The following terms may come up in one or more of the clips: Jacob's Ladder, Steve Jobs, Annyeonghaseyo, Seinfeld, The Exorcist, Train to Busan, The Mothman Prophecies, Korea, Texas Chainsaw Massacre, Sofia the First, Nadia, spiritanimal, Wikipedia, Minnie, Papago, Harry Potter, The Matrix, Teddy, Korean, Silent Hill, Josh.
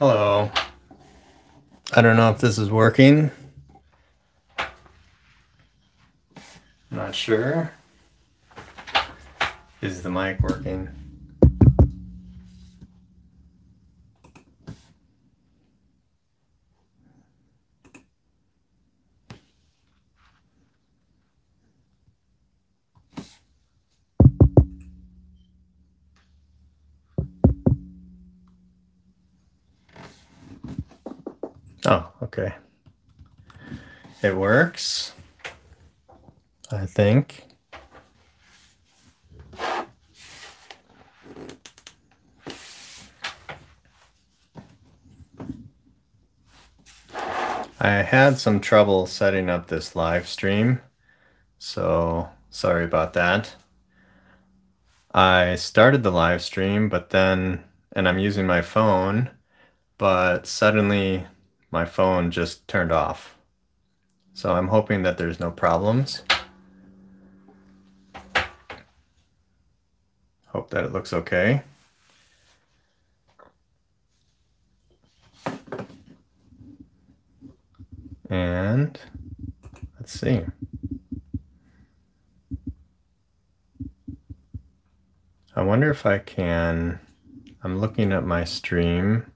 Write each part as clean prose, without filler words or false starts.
Hello. I don't know if this is working. Not sure. Is the mic working? Oh, okay. It works, I think. I had some trouble setting up this live stream, so sorry about that. I started the live stream, but then, and I'm using my phone, but suddenly my phone just turned off. So I'm hoping that there's no problems. Hope that it looks okay. And let's see. I wonder if I can, I'm looking at my stream.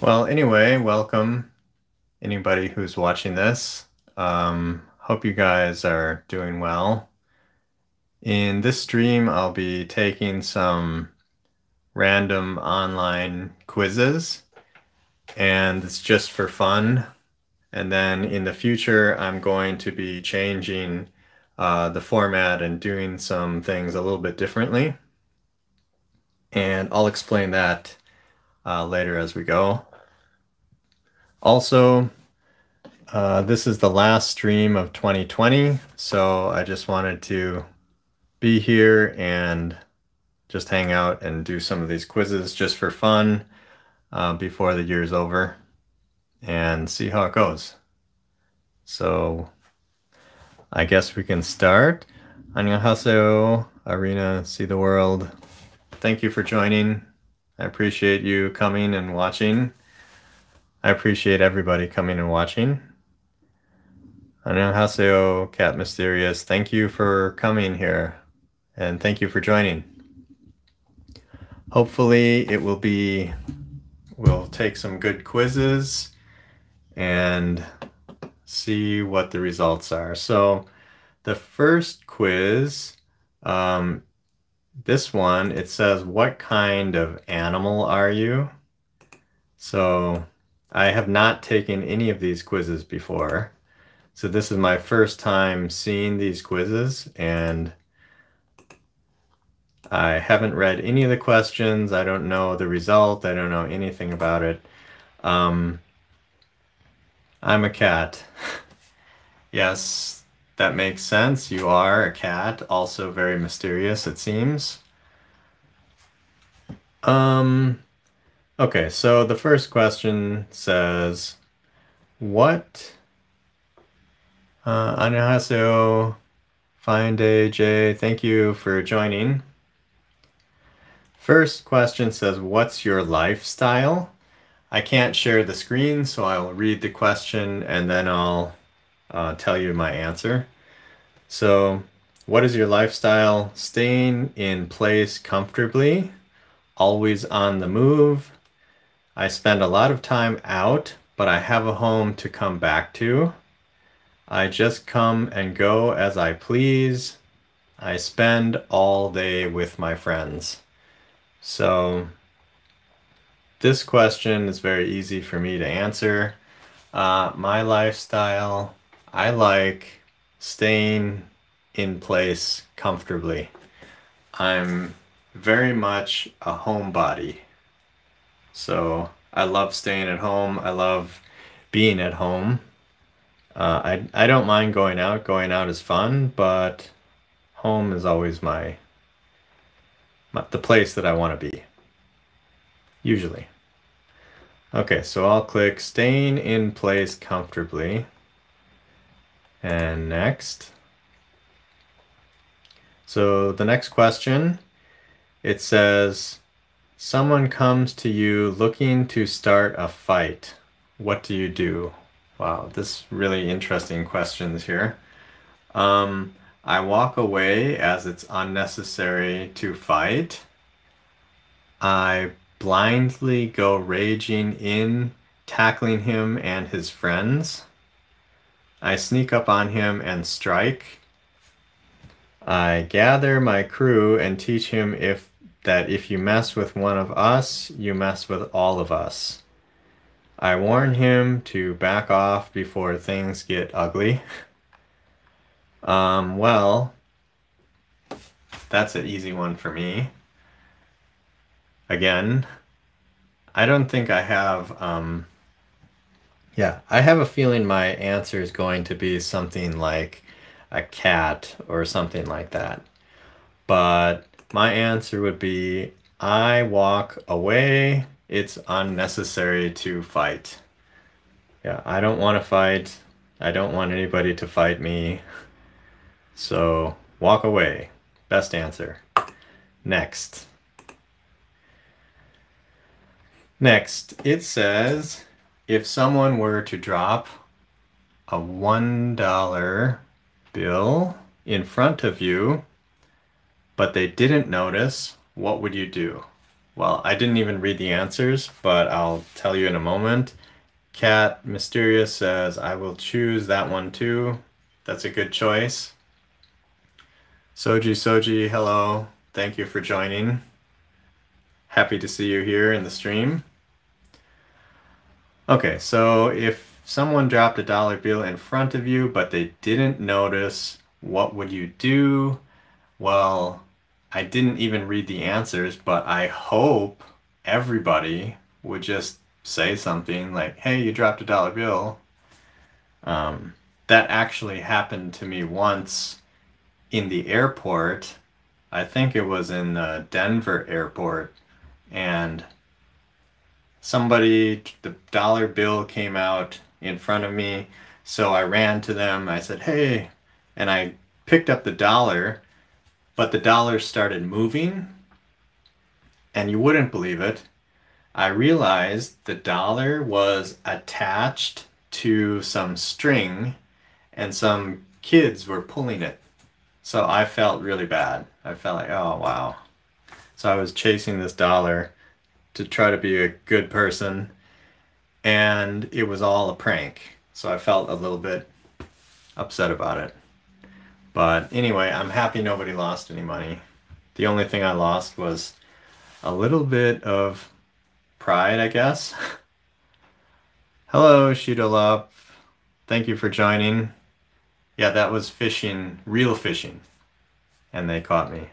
Well, anyway, welcome anybody who's watching this. Hope you guys are doing well. In this stream, I'll be taking some random online quizzes, and it's just for fun. And then in the future, I'm going to be changing the format and doing some things a little bit differently. And I'll explain that later as we go. Also, this is the last stream of 2020, so I just wanted to be here and just hang out and do some of these quizzes just for fun before the year's over and see how it goes. So I guess we can start. Annyeonghaseyo, Arena, see the world. Thank you for joining. I appreciate you coming and watching. I appreciate everybody coming and watching. Annyeonghaseyo, Cat Mysterious. Thank you for coming here and thank you for joining. Hopefully it will be, we'll take some good quizzes and see what the results are. So the first quiz, this one, it says, what kind of animal are you? So I have not taken any of these quizzes before. So this is my first time seeing these quizzes, and I haven't read any of the questions. I don't know the result. I don't know anything about it. I'm a cat. Yes. That makes sense. You are a cat, also very mysterious, it seems. Okay, so the first question says, what? Annyeonghaseyo, Fine Day Jay, thank you for joining. First question says, what's your lifestyle? I can't share the screen, so I'll read the question and then I'll tell you my answer. So, what is your lifestyle? Staying in place comfortably, always on the move. I spend a lot of time out, but I have a home to come back to. I just come and go as I please. I spend all day with my friends. So, this question is very easy for me to answer. My lifestyle, I like staying in place comfortably. I'm very much a homebody. So I love staying at home. I love being at home. I don't mind going out. Going out is fun, but home is always the place that I want to be, usually. Okay, so I'll click staying in place comfortably. And next. So the next question, it says, someone comes to you looking to start a fight. What do you do? Wow, this really interesting questions here. I walk away as it's unnecessary to fight. I blindly go raging in, tackling him and his friends. I sneak up on him and strike. I gather my crew and teach him that if you mess with one of us, you mess with all of us. I warn him to back off before things get ugly. Well, that's an easy one for me. Again, I don't think I have, yeah, I have a feeling my answer is going to be something like a cat or something like that. But my answer would be, I walk away. It's unnecessary to fight. Yeah, I don't want to fight. I don't want anybody to fight me. So walk away. Best answer. Next. Next, it says, if someone were to drop a $1 bill in front of you, but they didn't notice, what would you do? Well, I didn't even read the answers, but I'll tell you in a moment. Cat Mysterious says, I will choose that one too. That's a good choice. Soji, hello. Thank you for joining. Happy to see you here in the stream. Okay, so if someone dropped a $1 bill in front of you, but they didn't notice, what would you do? Well, I didn't even read the answers, but I hope everybody would just say something like, hey, you dropped a $1 bill. That actually happened to me once in the airport. I think it was in the Denver airport, and somebody, the $1 bill came out in front of me. So I ran to them. I said, hey, and I picked up the dollar. But the dollar started moving, and you wouldn't believe it. I realized the dollar was attached to some string, and some kids were pulling it. So I felt really bad. I felt like, oh, wow. So I was chasing this dollar to try to be a good person, and it was all a prank. So I felt a little bit upset about it. But anyway, I'm happy nobody lost any money. The only thing I lost was a little bit of pride, I guess. Hello, Shudalop. Thank you for joining. Yeah, that was fishing, real fishing. And they caught me.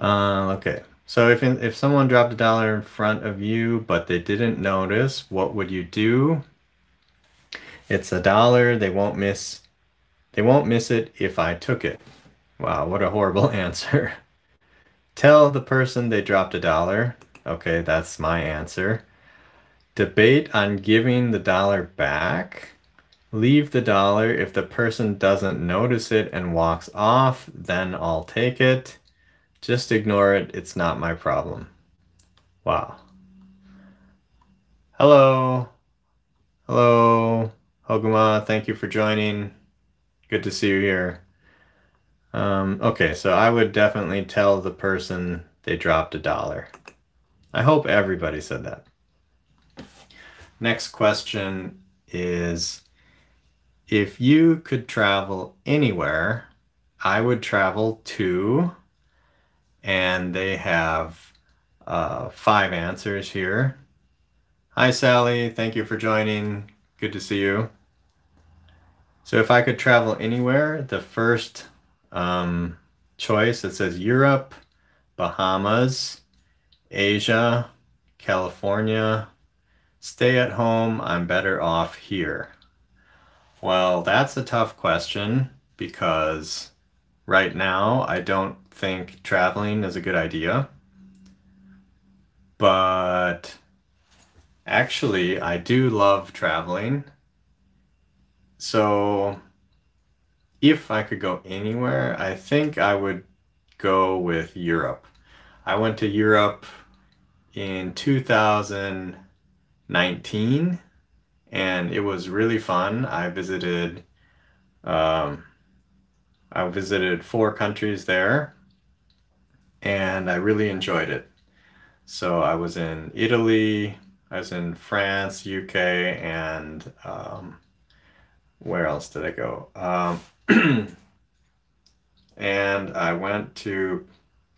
Okay, so if someone dropped a dollar in front of you, but they didn't notice, what would you do? It's a dollar, they won't miss. They won't miss it if I took it. Wow, what a horrible answer. Tell the person they dropped a dollar. Okay, that's my answer. Debate on giving the dollar back. Leave the dollar. If the person doesn't notice it and walks off, then I'll take it. Just ignore it. It's not my problem. Wow. Hello. Hello, Hoguma. Thank you for joining. Good to see you here. Okay, so I would definitely tell the person they dropped a dollar. I hope everybody said that. Next question is, if you could travel anywhere, I would travel to, and they have 5 answers here. Hi, Sally. Thank you for joining. Good to see you. So if I could travel anywhere, the first choice, it says Europe, Bahamas, Asia, California, stay at home, I'm better off here. Well, that's a tough question because right now I don't think traveling is a good idea. But actually, I do love traveling. So if I could go anywhere, I think I would go with Europe. I went to Europe in 2019 and it was really fun. I visited 4 countries there and I really enjoyed it. So I was in Italy, I was in France, UK, and where else did I go? And I went to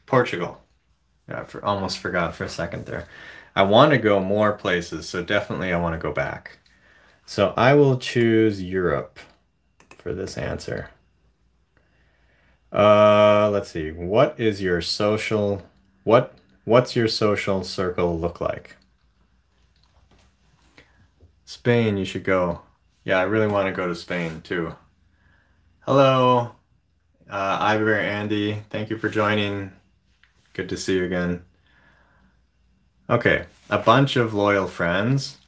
Portugal. I almost forgot for a second there. I want to go more places, so definitely I want to go back. So I will choose Europe for this answer. Let's see. What's your social circle look like? Spain, you should go. Yeah, I really want to go to Spain too. Hello, Iver, Andy. Thank you for joining. Good to see you again. Okay, a bunch of loyal friends,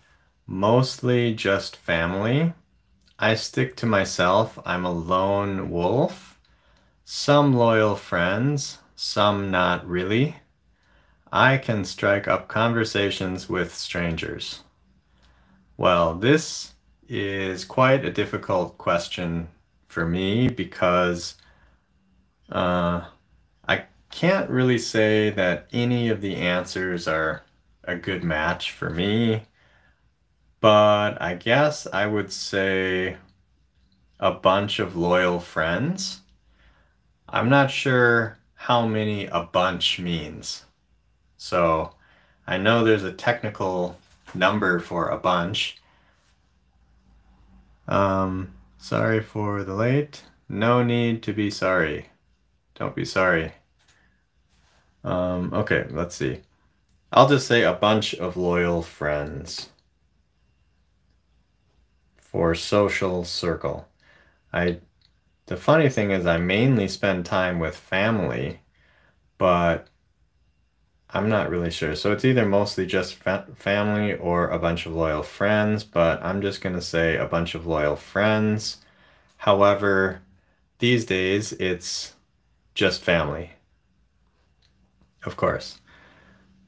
mostly just family. I stick to myself. I'm a lone wolf. Some loyal friends, some not really. I can strike up conversations with strangers. Well, this is quite a difficult question for me because I can't really say that any of the answers are a good match for me, but I guess I would say a bunch of loyal friends. I'm not sure how many a bunch means. So I know there's a technical number for a bunch. Sorry for the late. No need to be sorry. Don't be sorry. Okay, let's see. I'll just say a bunch of loyal friends for social circle. The funny thing is I mainly spend time with family, but I'm not really sure. So it's either mostly just family or a bunch of loyal friends, but I'm just going to say a bunch of loyal friends. However, these days it's just family. Of course.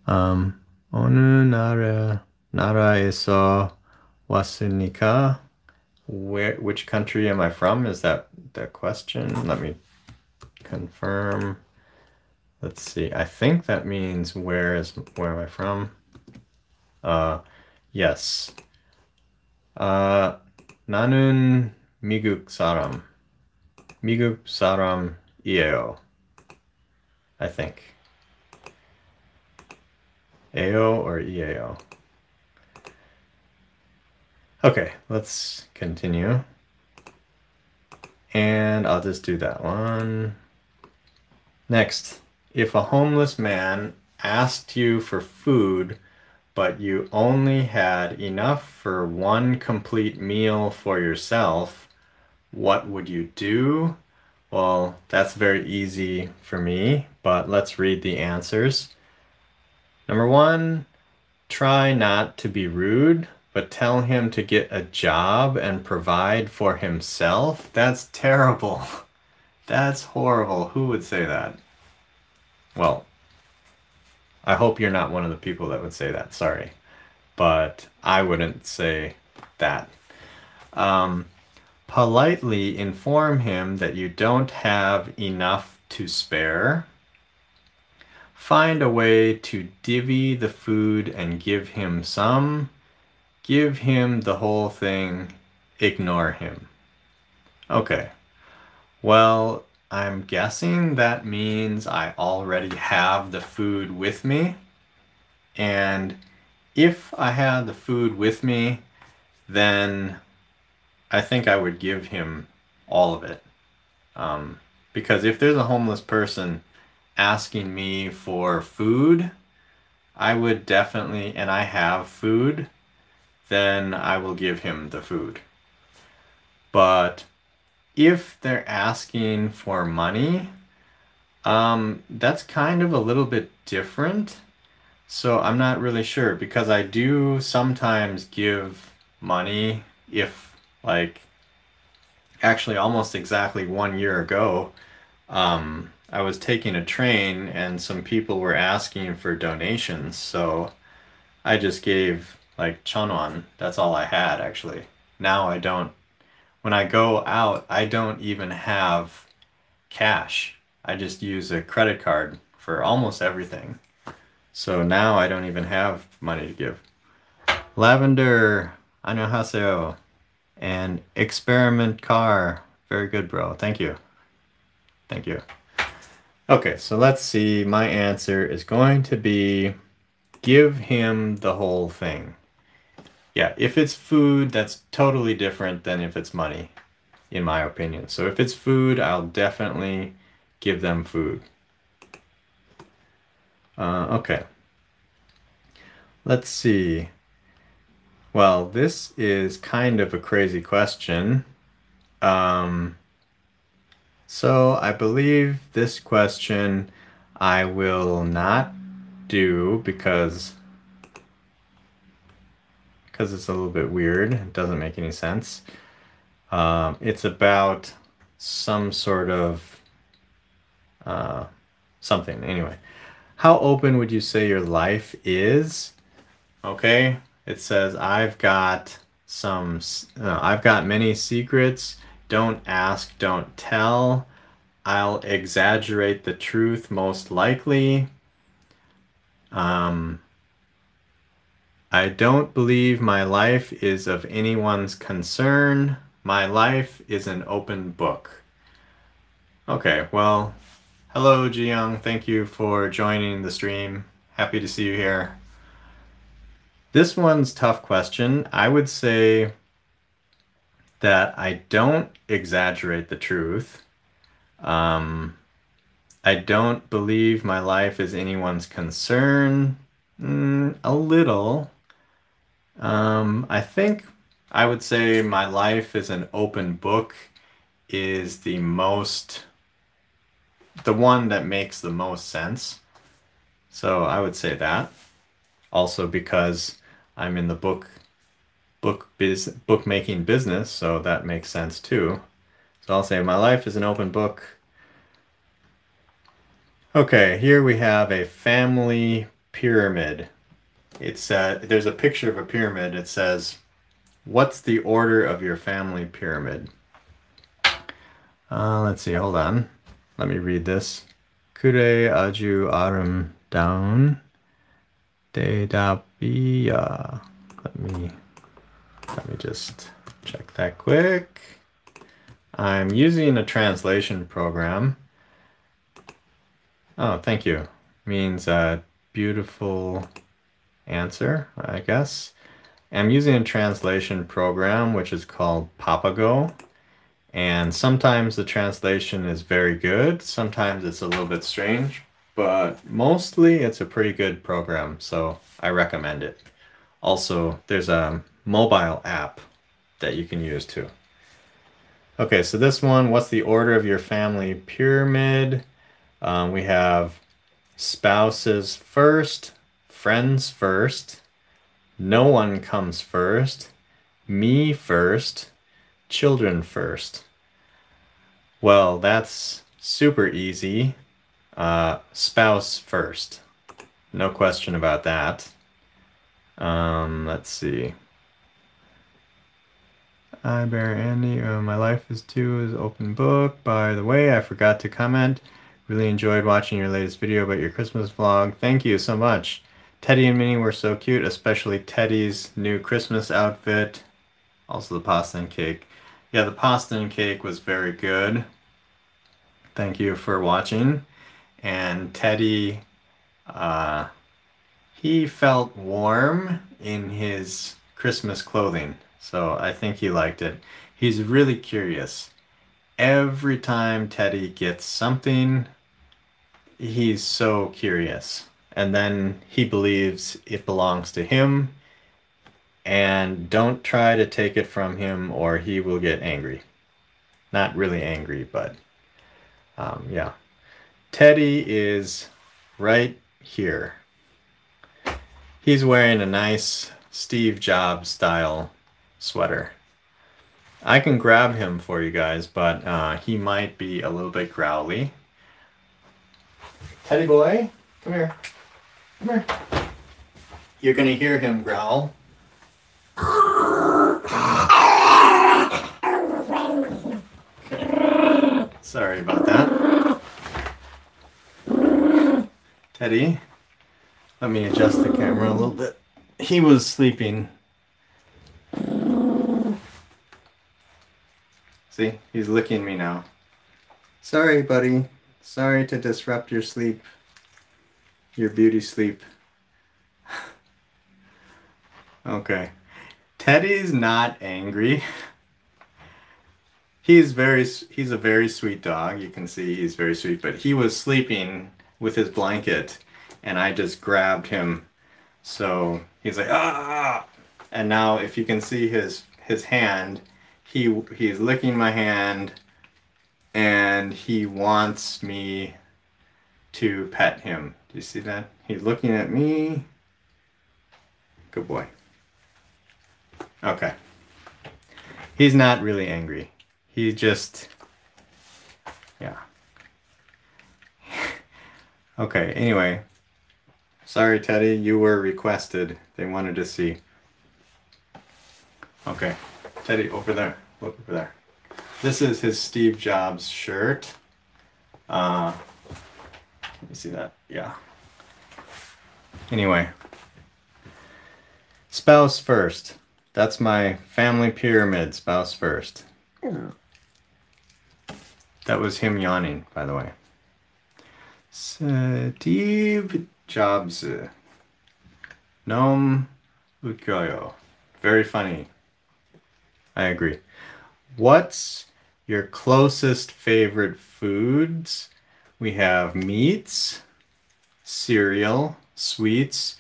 오늘 나라에서 왔으니까. Which country am I from? Is that the question? Let me confirm. Let's see. I think that means where am I from? Yes. 나는 미국 사람이에요. I think. Eo or EAO. Okay, let's continue. And I'll just do that one. Next, if a homeless man asked you for food, but you only had enough for 1 complete meal for yourself, what would you do? Well, that's very easy for me, but let's read the answers. Number 1, try not to be rude, but tell him to get a job and provide for himself. That's terrible. That's horrible. Who would say that? Well, I hope you're not one of the people that would say that. Sorry. But I wouldn't say that. Politely inform him that you don't have enough to spare. Find a way to divvy the food and give him some. Give him the whole thing, ignore him. Okay, well, I'm guessing that means I already have the food with me. And if I had the food with me, then I think I would give him all of it. Because if there's a homeless person asking me for food, I would definitely, and I have food, then I will give him the food. But if they're asking for money, that's kind of a little bit different. So I'm not really sure because I do sometimes give money if like actually almost exactly 1 year ago, I was taking a train and some people were asking for donations, so I just gave like chonwon. That's all I had, actually. Now I don't, when I go out, I don't even have cash. I just use a credit card for almost everything. So now I don't even have money to give. Lavender, Annyeonghaseyo, and Experiment Car. Very good, bro. Thank you. Thank you. Okay, so let's see. My answer is going to be give him the whole thing. Yeah, if it's food, that's totally different than if it's money, in my opinion. So if it's food, I'll definitely give them food. Okay. Let's see. Well, this is kind of a crazy question. So I believe this question I will not do because it's a little bit weird. It doesn't make any sense. It's about some sort of something. Anyway. How open would you say your life is? Okay, it says I've got many secrets. Don't ask, don't tell. I'll exaggerate the truth most likely. I don't believe my life is of anyone's concern. My life is an open book. Okay, well, hello, Jiyoung. Thank you for joining the stream. Happy to see you here. This one's a tough question. I would say that I don't exaggerate the truth. I don't believe my life is anyone's concern. A little. I think I would say my life is an open book is the most... the one that makes the most sense. So I would say that. Also because I'm in the bookmaking business, so that makes sense too. So I'll say my life is an open book. Okay, here we have a family pyramid. It's there's a picture of a pyramid. It says, what's the order of your family pyramid? Let's see, hold on. Let me read this. Kure aju arum down. Dedabiya. Let me just check that quick. I'm using a translation program. Oh, thank you. Means a beautiful answer, I guess. I'm using a translation program which is called Papago. And sometimes the translation is very good, sometimes it's a little bit strange, but mostly it's a pretty good program, so I recommend it. Also, there's a mobile app that you can use too. Okay, so this one, what's the order of your family pyramid? We have spouses first, friends first, no one comes first, me first, children first. Well, that's super easy. Spouse first. No question about that. Let's see. I bear Andy. My life is too is open book. By the way, I forgot to comment. Really enjoyed watching your latest video about your Christmas vlog. Thank you so much. Teddy and Minnie were so cute, especially Teddy's new Christmas outfit. Also the pasta and cake. Yeah, the pasta and cake was very good. Thank you for watching. And Teddy, he felt warm in his Christmas clothing, so I think he liked it. He's really curious. Every time Teddy gets something, he's so curious. And then he believes it belongs to him. And don't try to take it from him or he will get angry. Not really angry, but yeah. Teddy is right here. He's wearing a nice Steve Jobs style sweater. I can grab him for you guys, but he might be a little bit growly. Teddy boy, come here. Come here. You're gonna hear him growl. Okay. Sorry about that. Teddy, let me adjust the camera a little bit. He was sleeping. See, he's licking me now. Sorry, buddy. Sorry to disrupt your sleep, your beauty sleep. Okay. Teddy's not angry. He's a very sweet dog. You can see he's very sweet, but he was sleeping with his blanket and I just grabbed him. So he's like, ah! And now if you can see his hand, he's licking my hand and he wants me to pet him. Do you see that? He's looking at me. Good boy. Okay. He's not really angry. He just, yeah. Okay, anyway. Sorry, Teddy, you were requested. They wanted to see. Okay, Teddy, over there. Look over there. This is his Steve Jobs shirt. Can you see that? Yeah. Anyway. Spouse first. That's my family pyramid, spouse first. Yeah. That was him yawning, by the way. Steve Jobs. Nom Ukoyo. Very funny. I agree. What's your closest favorite foods? We have meats, cereal, sweets,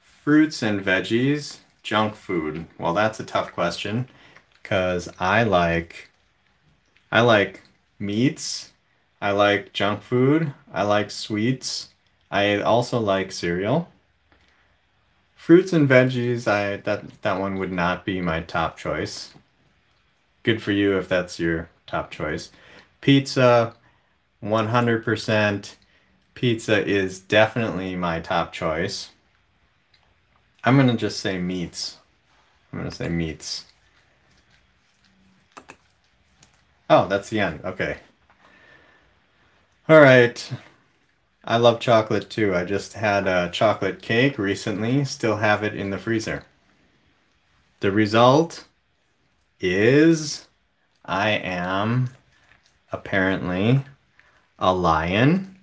fruits and veggies, junk food. Well, that's a tough question because I like meats, I like junk food, I like sweets, I also like cereal. Fruits and veggies, that one would not be my top choice. Good for you if that's your top choice. Pizza, 100%. Pizza is definitely my top choice. I'm gonna just say meats. I'm gonna say meats. Oh, that's the end, okay. All right, I love chocolate too. I just had a chocolate cake recently, still have it in the freezer. The result is I am apparently a lion.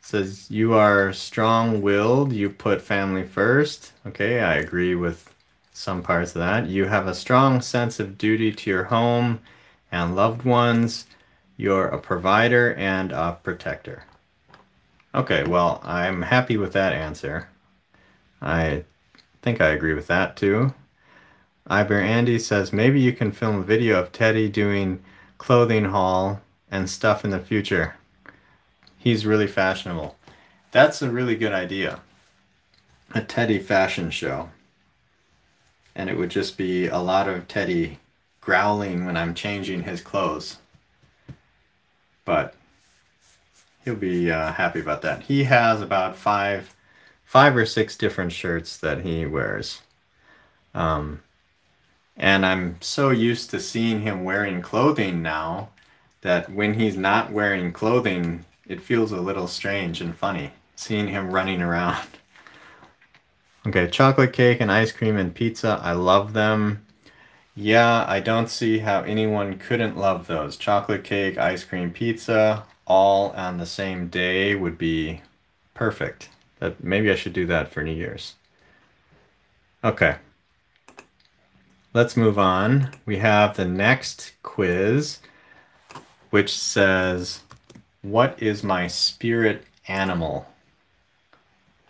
It says you are strong-willed, you put family first. Okay, I agree with some parts of that. You have a strong sense of duty to your home and loved ones. You're a provider and a protector. Okay, well, I'm happy with that answer. I think I agree with that too. Iber Andy says, maybe you can film a video of Teddy doing clothing haul and stuff in the future. He's really fashionable. That's a really good idea. A Teddy fashion show. And it would just be a lot of Teddy growling when I'm changing his clothes. But he'll be happy about that. He has about five or six different shirts that he wears. And I'm so used to seeing him wearing clothing now that when he's not wearing clothing, it feels a little strange and funny, seeing him running around. Okay, chocolate cake and ice cream and pizza, I love them. Yeah, I don't see how anyone couldn't love those. Chocolate cake, ice cream, pizza, all on the same day would be perfect. That, maybe I should do that for New Year's. Okay. Let's move on. We have the next quiz, which says, what is my spirit animal?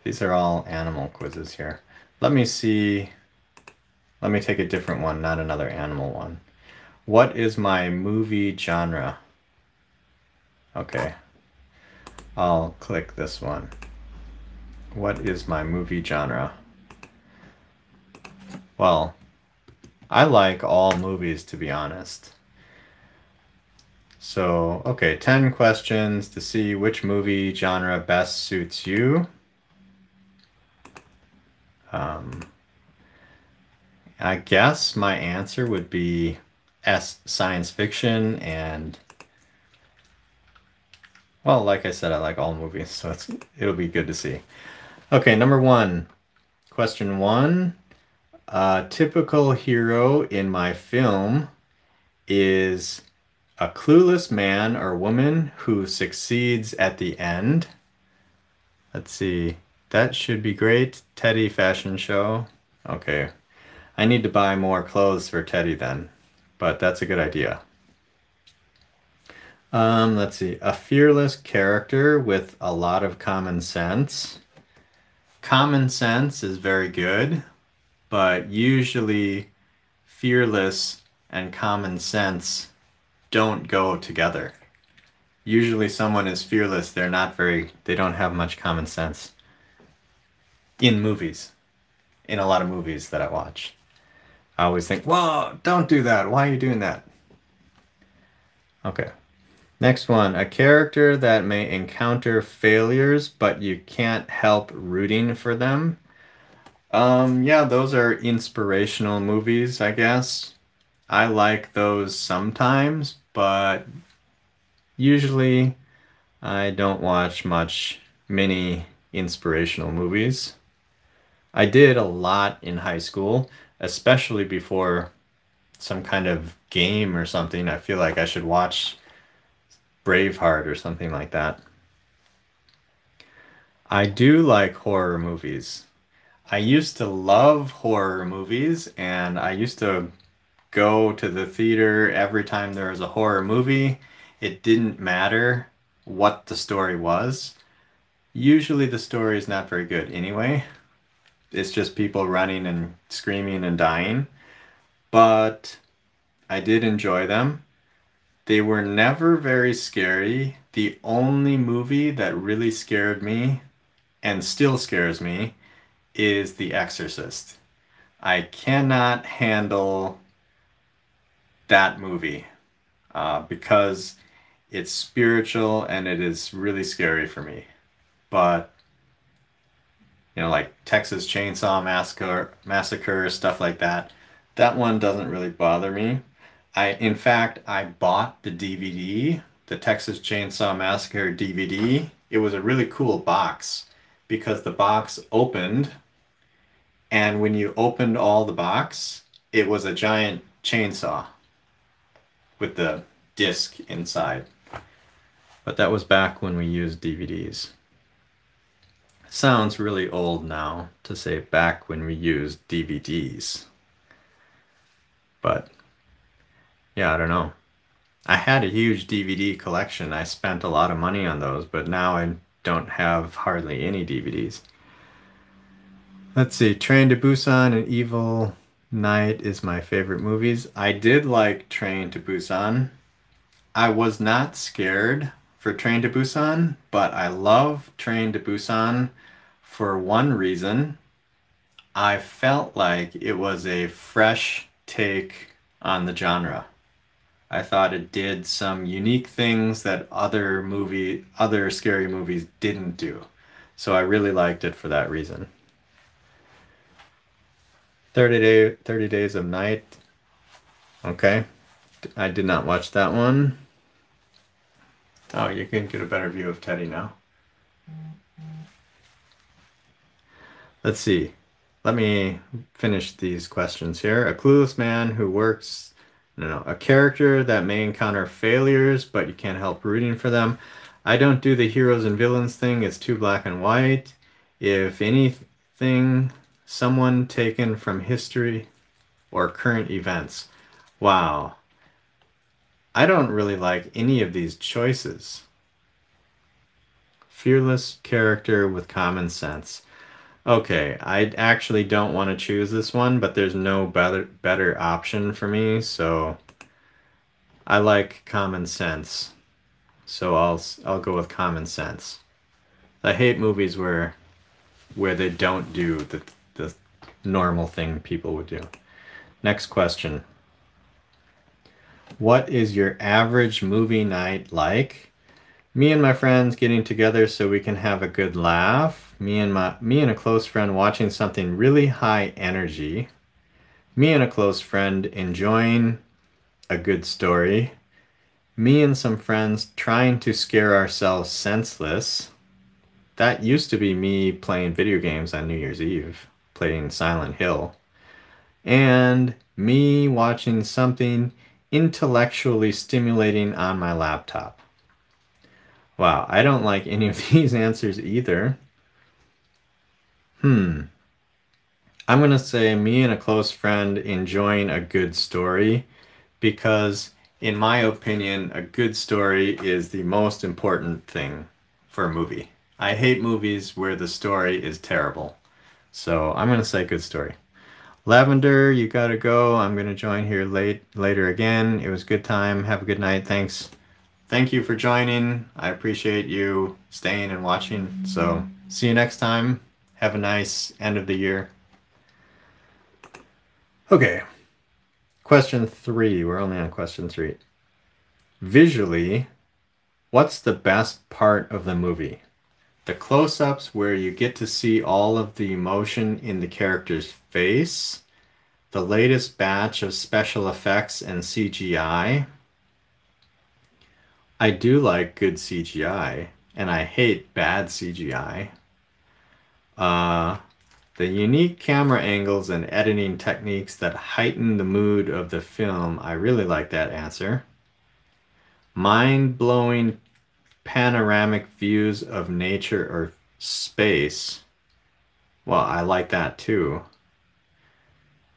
These are all animal quizzes here. Let me see. Let me take a different one, not another animal one. What is my movie genre? Okay. I'll click this one. What is my movie genre? Well, I like all movies, to be honest. So, okay, 10 questions to see which movie genre best suits you. I guess my answer would be science fiction, and, well, like I said, I like all movies, so it'll be good to see. Okay, number one. Question one. A typical hero in my film is a clueless man or woman who succeeds at the end. Let's see. That should be great. Teddy fashion show. Okay. I need to buy more clothes for Teddy then, but that's a good idea. Let's see. A fearless character with a lot of common sense. Common sense is very good, but usually fearless and common sense don't go together. Usually someone is fearless, they don't have much common sense in movies, in a lot of movies that I watch. I always think, whoa, don't do that. Why are you doing that? Okay. Next one, a character that may encounter failures, but you can't help rooting for them. Yeah, those are inspirational movies, I guess. I like those sometimes, but usually I don't watch many inspirational movies. I did a lot in high school, especially before some kind of game or something. I feel like I should watch Braveheart or something like that. I do like horror movies. I used to love horror movies, and I used to go to the theater every time there was a horror movie. It didn't matter what the story was. Usually the story is not very good anyway. It's just people running and screaming and dying. But I did enjoy them. They were never very scary. The only movie that really scared me, and still scares me, is The Exorcist. I cannot handle that movie because it's spiritual and it is really scary for me. But, you know, like Texas Chainsaw Massacre, stuff like that, that one doesn't really bother me. In fact, I bought the DVD, the Texas Chainsaw Massacre DVD. It was a really cool box because the box opened, and when you opened all the box, it was a giant chainsaw with the disc inside. But that was back when we used DVDs. Sounds really old now to say back when we used DVDs. But yeah, I don't know. I had a huge DVD collection. I spent a lot of money on those, but now I don't have hardly any DVDs. Let's see. Train to Busan and Evil Knight is my favorite movies. I did like Train to Busan. I was not scared for Train to Busan, but I love Train to Busan for one reason. I felt like it was a fresh take on the genre. I thought it did some unique things that other scary movies didn't do. So I really liked it for that reason. 30 Days of Night. Okay. I did not watch that one. Oh, you can get a better view of Teddy now. Let's see. Let me finish these questions here. A clueless man who works... a character that may encounter failures, but you can't help rooting for them. I don't do the heroes and villains thing. It's too black and white. If anything, someone taken from history or current events. Wow. I don't really like any of these choices. Fearless character with common sense. Okay, I actually don't want to choose this one, but there's no better option for me, so I like common sense. So I'll go with common sense. I hate movies where they don't do the normal thing people would do. Next question. What is your average movie night like? Me and my friends getting together so we can have a good laugh. Me and a close friend watching something really high energy. Me and a close friend enjoying a good story. Me and some friends trying to scare ourselves senseless. That used to be me playing video games on New Year's Eve, playing Silent Hill. And me watching something intellectually stimulating on my laptop. Wow, I don't like any of these answers either. I'm gonna say me and a close friend enjoying a good story, because in my opinion, a good story is the most important thing for a movie. I hate movies where the story is terrible. So I'm gonna say good story. Lavender, you gotta go. I'm gonna join here later again. It was a good time. Have a good night. Thanks. Thank you for joining. I appreciate you staying and watching. So see you next time. Have a nice end of the year. Okay. Question 3. We're only on question 3. Visually, what's the best part of the movie? The close-ups where you get to see all of the emotion in the character's face. The latest batch of special effects and CGI. I do like good CGI, and I hate bad CGI. The unique camera angles and editing techniques that heighten the mood of the film. I really like that answer. Mind-blowing panoramic views of nature or space. Well, I like that too.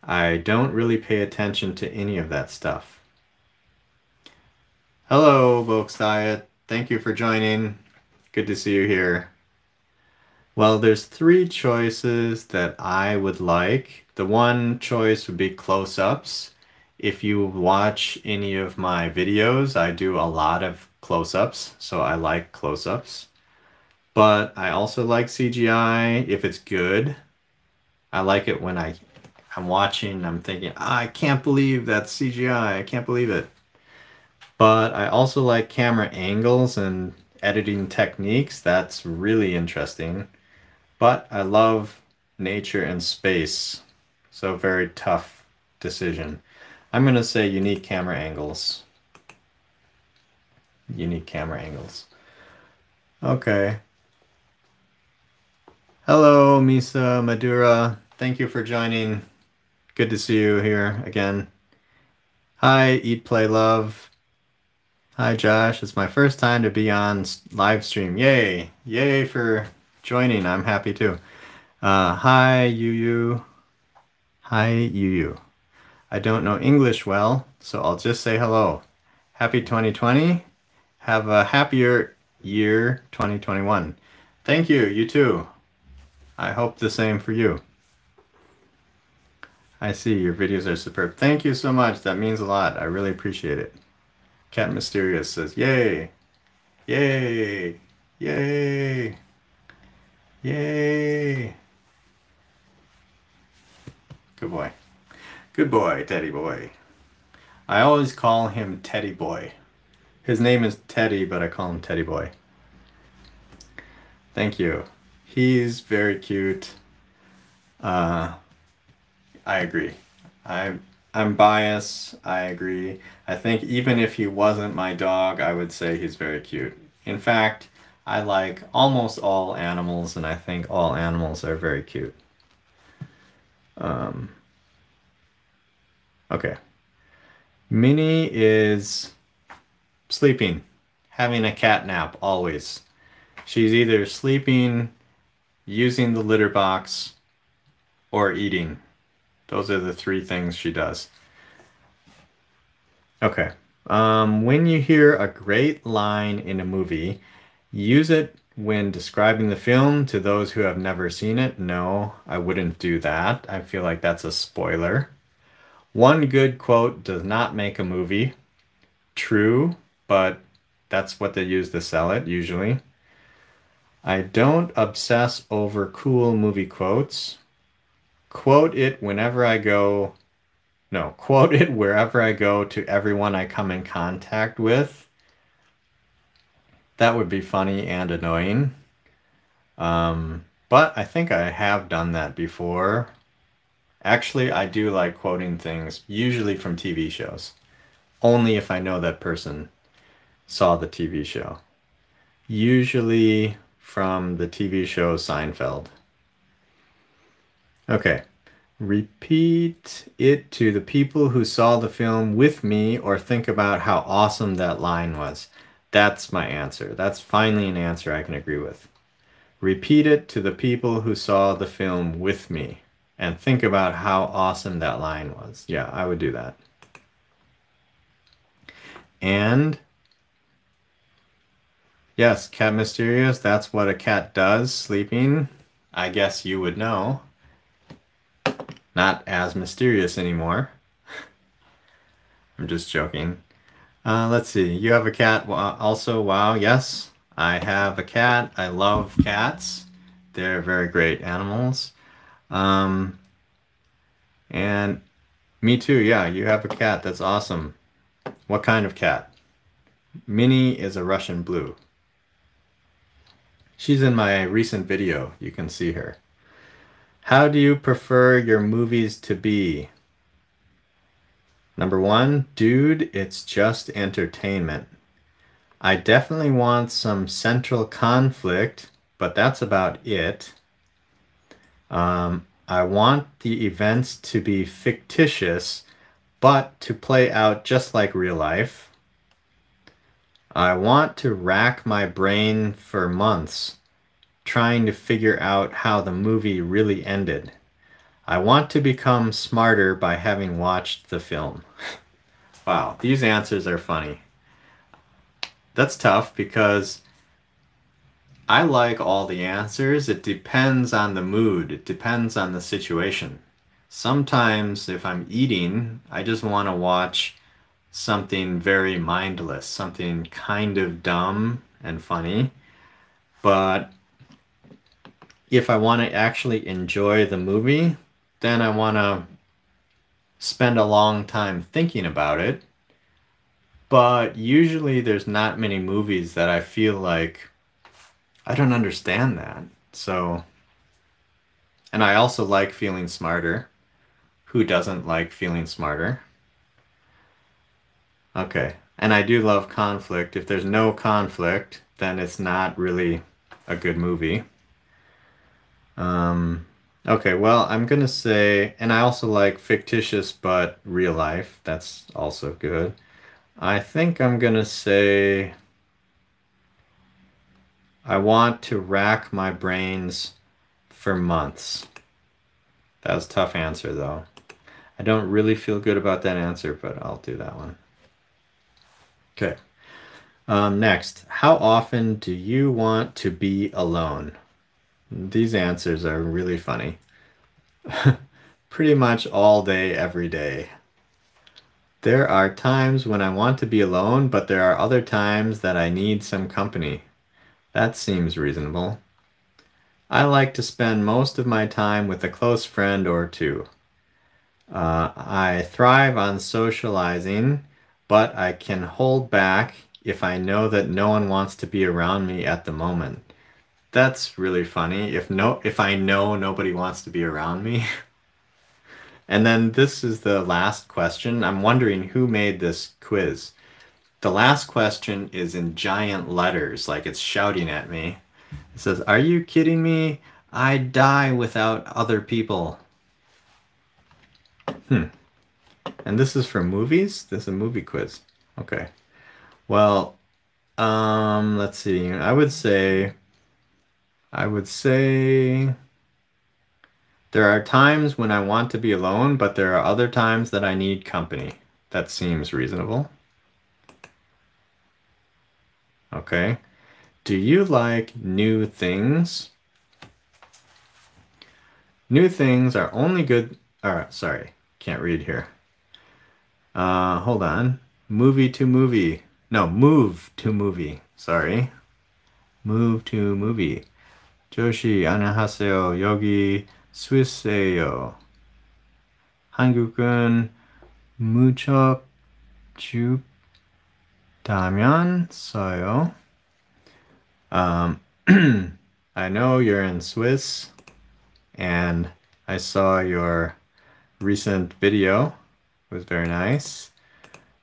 I don't really pay attention to any of that stuff. Hello, Boke's Diet. Thank you for joining. Good to see you here. Well, there's 3 choices that I would like. The one choice would be close-ups. If you watch any of my videos, I do a lot of close-ups, so I like close-ups. But I also like CGI if it's good. I like it when I'm watching, I'm thinking, I can't believe that's CGI. I can't believe it. But I also like camera angles and editing techniques. That's really interesting. But I love nature and space. So very tough decision. I'm going to say unique camera angles. Unique camera angles. Okay. Hello, Misa Madura. Thank you for joining. Good to see you here again. Hi, Eat, Play, Love. Hi Josh, it's my first time to be on live stream. Yay! Yay for joining, I'm happy too. Hi Yuyu. Hi Yuyu. I don't know English well, so I'll just say hello. Happy 2020. Have a happier year 2021. Thank you, you too. I hope the same for you. I see, your videos are superb. Thank you so much, that means a lot. I really appreciate it. Cat Mysterious says, yay, yay, yay, yay. Good boy, Teddy boy. I always call him Teddy boy. His name is Teddy, but I call him Teddy boy. Thank you. He's very cute. I agree. I'm biased, I agree. I think even if he wasn't my dog, I would say he's very cute. In fact, I like almost all animals, and I think all animals are very cute. Okay. Minnie is sleeping, having a cat nap, always. She's either sleeping, using the litter box, or eating. Those are the 3 things she does. Okay. When you hear a great line in a movie, use it when describing the film to those who have never seen it. No, I wouldn't do that. I feel like that's a spoiler. One good quote does not make a movie. True, but that's what they use to sell it usually. I don't obsess over cool movie quotes. Quote it whenever I go No, quoted wherever I go to everyone I come in contact with. That would be funny and annoying. But I think I have done that before. Actually, I do like quoting things, usually from TV shows. Only if I know that person saw the TV show. Usually from the TV show Seinfeld. Okay. Repeat it to the people who saw the film with me or think about how awesome that line was. That's my answer. That's finally an answer I can agree with. Repeat it to the people who saw the film with me and think about how awesome that line was. Yeah, I would do that. And yes, Cat Mysterious, that's what a cat does, sleeping. I guess you would know. Not as mysterious anymore. I'm just joking. Let's see, you have a cat also, wow, yes. I have a cat. I love cats. They're very great animals. And me too, yeah, you have a cat. That's awesome. What kind of cat? Minnie is a Russian blue. She's in my recent video. You can see her. How do you prefer your movies to be? Number 1, dude, it's just entertainment. I definitely want some central conflict, but that's about it. I want the events to be fictitious, but to play out just like real life. I want to rack my brain for months, trying to figure out how the movie really ended. I want to become smarter by having watched the film. Wow, these answers are funny. That's tough because I like all the answers. It depends on the mood. It depends on the situation. Sometimes if I'm eating, I just want to watch something very mindless, something kind of dumb and funny. But if I want to actually enjoy the movie, then I want to spend a long time thinking about it. But usually there's not many movies that I feel like I don't understand that. So, and I also like feeling smarter. Who doesn't like feeling smarter? Okay, and I do love conflict. If there's no conflict, then it's not really a good movie. Okay, well, I'm gonna say, and I also like fictitious but real life. That's also good. I think I'm gonna say I want to rack my brains for months. That was a tough answer though. I don't really feel good about that answer, but I'll do that one. Okay, next. How often do you want to be alone? These answers are really funny. Pretty much all day, every day. There are times when I want to be alone, but there are other times that I need some company. That seems reasonable. I like to spend most of my time with a close friend or two. I thrive on socializing, but I can hold back if I know that no one wants to be around me at the moment. That's really funny, if I know nobody wants to be around me. And then this is the last question. I'm wondering who made this quiz. The last question is in giant letters, like it's shouting at me. It says, "Are you kidding me? I die without other people." And this is for movies? This is a movie quiz. Okay. Well, let's see. I would say there are times when I want to be alone, but there are other times that I need company. That seems reasonable. Okay. Do you like new things? New things are only good... Alright, sorry. Can't read here. Hold on. Movie to movie. No, move to movie. Sorry. Move to movie. Joshi, Annyeonghaseyo, Yogi... Swissseyo. Hangukun 무척 춥다면서요. I know you're in Swiss, and I saw your recent video. It was very nice.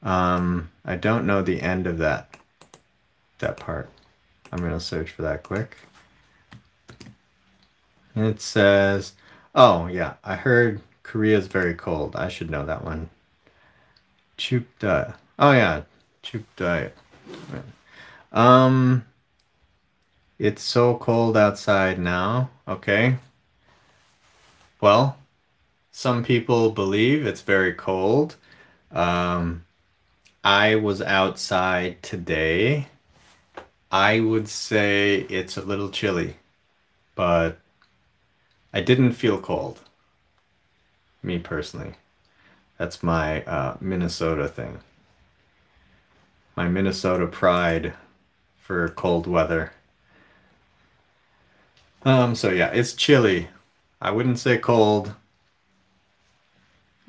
I don't know the end of that part. I'm gonna search for that quick. It says, oh yeah, I heard Korea's very cold. I should know that one. 춥다. Oh yeah, 춥다. It's so cold outside now. Okay. Well, some people believe it's very cold. I was outside today. I would say it's a little chilly, but I didn't feel cold. Me personally. That's my Minnesota thing. My Minnesota pride for cold weather. So yeah, it's chilly. I wouldn't say cold.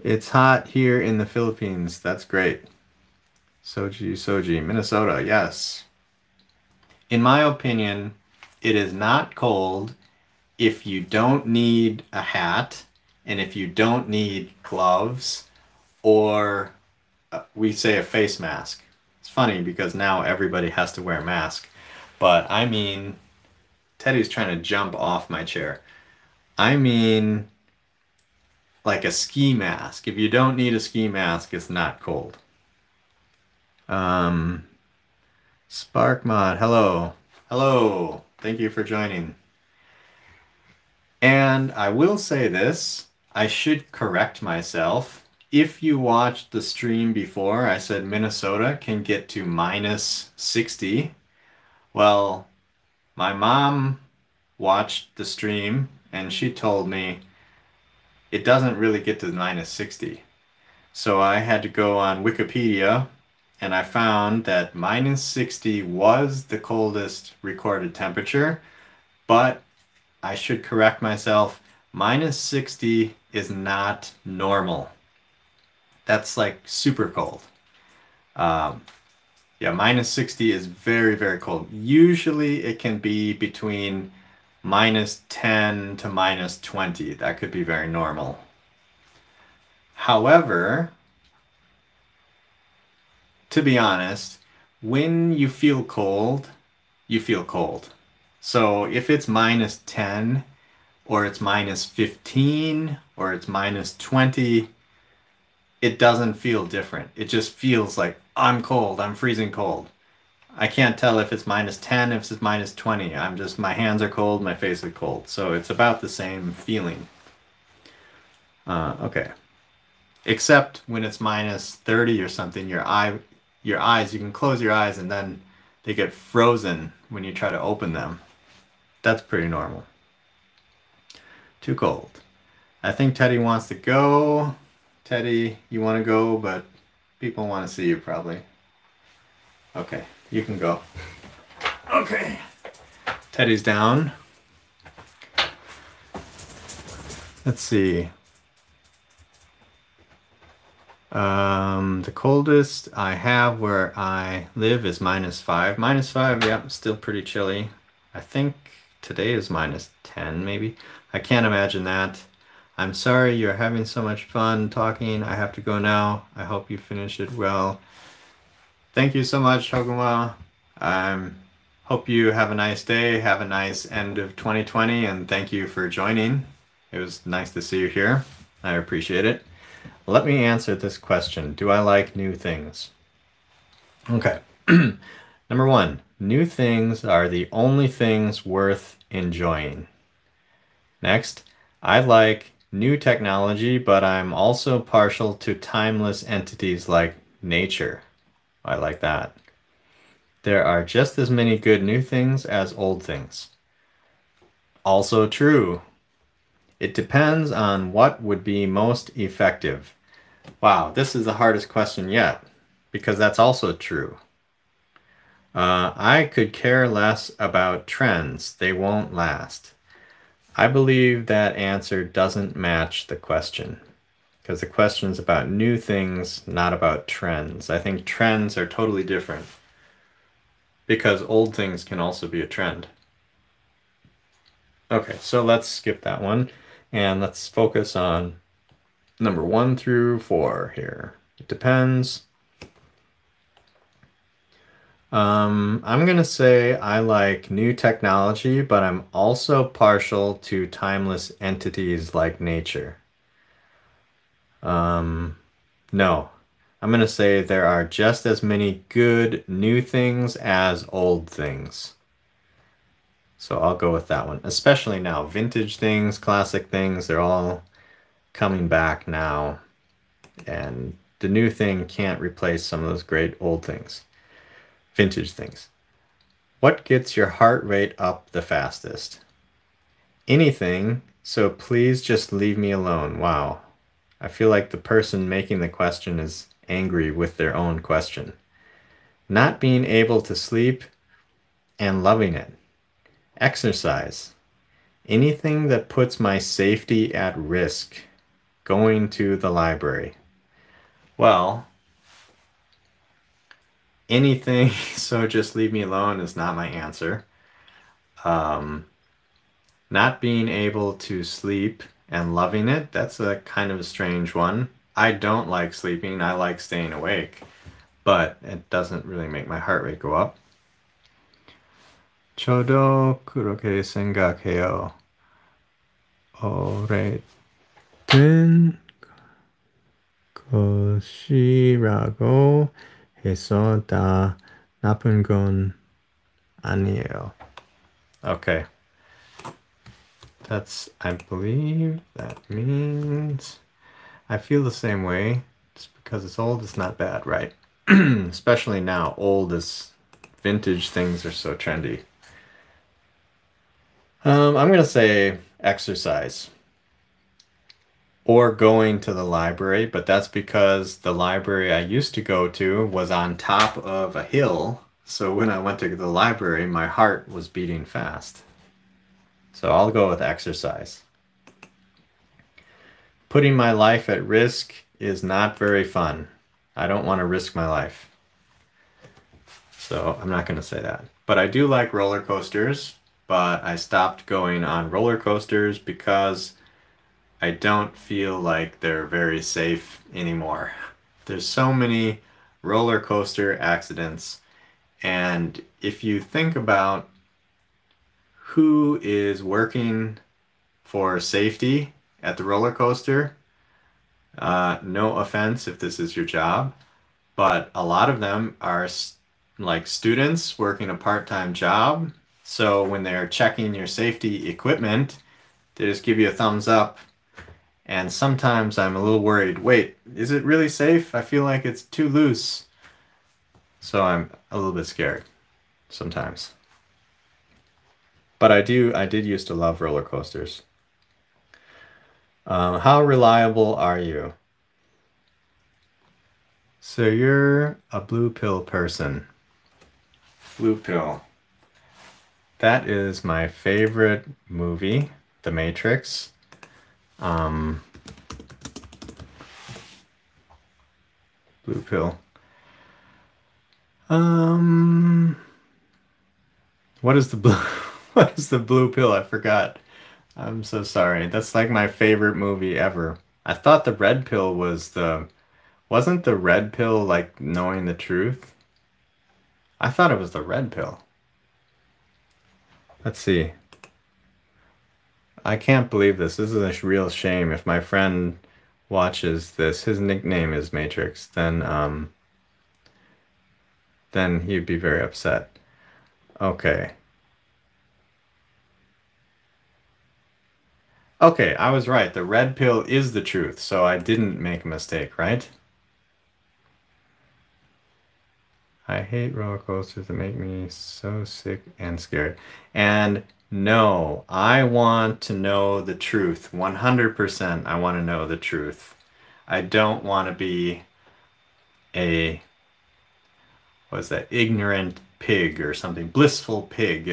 It's hot here in the Philippines. That's great. Soji, Minnesota, yes. In my opinion, it is not cold if you don't need a hat and if you don't need gloves or we say a face mask. It's funny because now everybody has to wear a mask, but I mean, Teddy's trying to jump off my chair. I mean, like a ski mask. If you don't need a ski mask, it's not cold. SparkMod, hello. Hello. Thank you for joining. And I will say this, I should correct myself. If you watched the stream before, I said Minnesota can get to minus 60. Well, my mom watched the stream and she told me it doesn't really get to minus 60. So I had to go on Wikipedia and I found that minus 60 was the coldest recorded temperature, but I should correct myself. Minus 60 is not normal. That's like super cold. Yeah, minus 60 is very, very cold. Usually it can be between minus 10 to minus 20. That could be very normal. However, to be honest, when you feel cold, you feel cold. So if it's minus 10 or it's minus 15 or it's minus 20, it doesn't feel different. It just feels like I'm cold. I'm freezing cold. I can't tell if it's minus 10, if it's minus 20. I'm just, my hands are cold, my face is cold. So it's about the same feeling. Okay. Except when it's minus 30 or something, your eyes, you can close your eyes and then they get frozen when you try to open them. That's pretty normal. Too cold. I think Teddy wants to go. Teddy, you want to go, but people want to see you probably. Okay, you can go. Okay. Teddy's down. Let's see. The coldest I have where I live is minus 5. Minus 5, yeah, still pretty chilly. I think today is minus 10 maybe. I can't imagine that. I'm sorry you're having so much fun talking. I have to go now. I hope you finish it well. Thank you so much, Hoguma. Hope you have a nice day. Have a nice end of 2020. And thank you for joining. It was nice to see you here. I appreciate it. Let me answer this question. Do I like new things? Okay. Number one, new things are the only things worth enjoying. Next, I like new technology, but I'm also partial to timeless entities like nature. I like that. There are just as many good new things as old things. Also true. It depends on what would be most effective. Wow, this is the hardest question yet, because that's also true. I could care less about trends. They won't last. I believe that answer doesn't match the question. because the question is about new things, not about trends. I think trends are totally different because old things can also be a trend. Okay, so let's skip that one and let's focus on number 1 through 4 here. It depends. I'm going to say I like new technology, but I'm also partial to timeless entities like nature. No, I'm going to say there are just as many good new things as old things. So I'll go with that one, especially now. Vintage things, classic things, they're all coming back now. And the new thing can't replace some of those great old things. Vintage things. What gets your heart rate up the fastest? Anything, so please just leave me alone. Wow. I feel like the person making the question is angry with their own question. Not being able to sleep and loving it. Exercise. Anything that puts my safety at risk. Going to the library. Well, anything, so just leave me alone is not my answer. Not being able to sleep and loving it, that's a kind of a strange one. I don't like sleeping, I like staying awake, but it doesn't really make my heart rate go up. 저도 그렇게 생각해요. 오래된 것이라고 해서 다 나쁜 건 아니에요. Okay. That's, I believe that means I feel the same way. Just because it's old, it's not bad, right? Especially now, old is vintage things are so trendy. I'm going to say exercise. Or going to the library, but that's because the library I used to go to was on top of a hill. So when I went to the library, my heart was beating fast. So I'll go with exercise. Putting my life at risk is not very fun. I don't want to risk my life. So I'm not going to say that. But I do like roller coasters, but I stopped going on roller coasters because I don't feel like they're very safe anymore. There's so many roller coaster accidents, and if you think about who is working for safety at the roller coaster, no offense if this is your job, but a lot of them are like students working a part-time job, so when they're checking your safety equipment, they just give you a thumbs up. And sometimes I'm a little worried, wait, is it really safe? I feel like it's too loose. So I'm a little bit scared sometimes. But I did used to love roller coasters. How reliable are you? So you're a blue pill person. Blue pill. That is my favorite movie, The Matrix. Blue pill. What is the blue pill? I forgot. I'm so sorry. That's like my favorite movie ever. I thought the red pill was the, wasn't the red pill like knowing the truth? I thought it was the red pill. Let's see. I can't believe this. This is a real shame. If my friend watches this, his nickname is Matrix, then he'd be very upset. Okay. Okay, I was right. The red pill is the truth, so I didn't make a mistake, right? I hate roller coasters that make me so sick and scared. And no, I want to know the truth. 100% I want to know the truth. I don't want to be a, what is that, ignorant pig or something, blissful pig.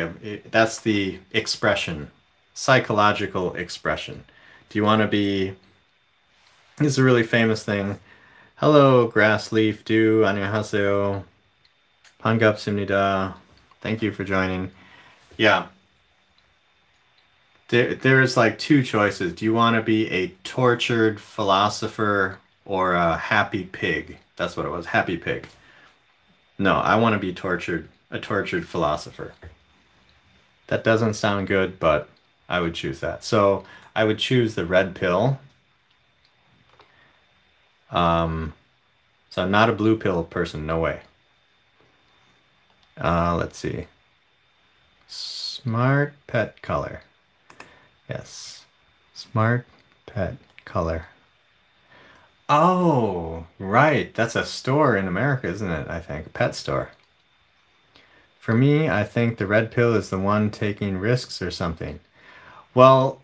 That's the expression, psychological expression. Do you want to be It's a really famous thing. Hello, grass leaf dew. Annyeonghaseyo. 반갑습니다. Thank you for joining. Yeah. There's like two choices. Do you want to be a tortured philosopher or a happy pig? That's what it was. Happy pig. No, I want to be tortured. A tortured philosopher. That doesn't sound good, but I would choose that. So I would choose the red pill. So I'm not a blue pill person. No way. Let's see. Smart pet color. Yes. Smart pet color. Oh, right. That's a store in America, isn't it? I think. A pet store. For me, I think the red pill is the one taking risks or something. Well,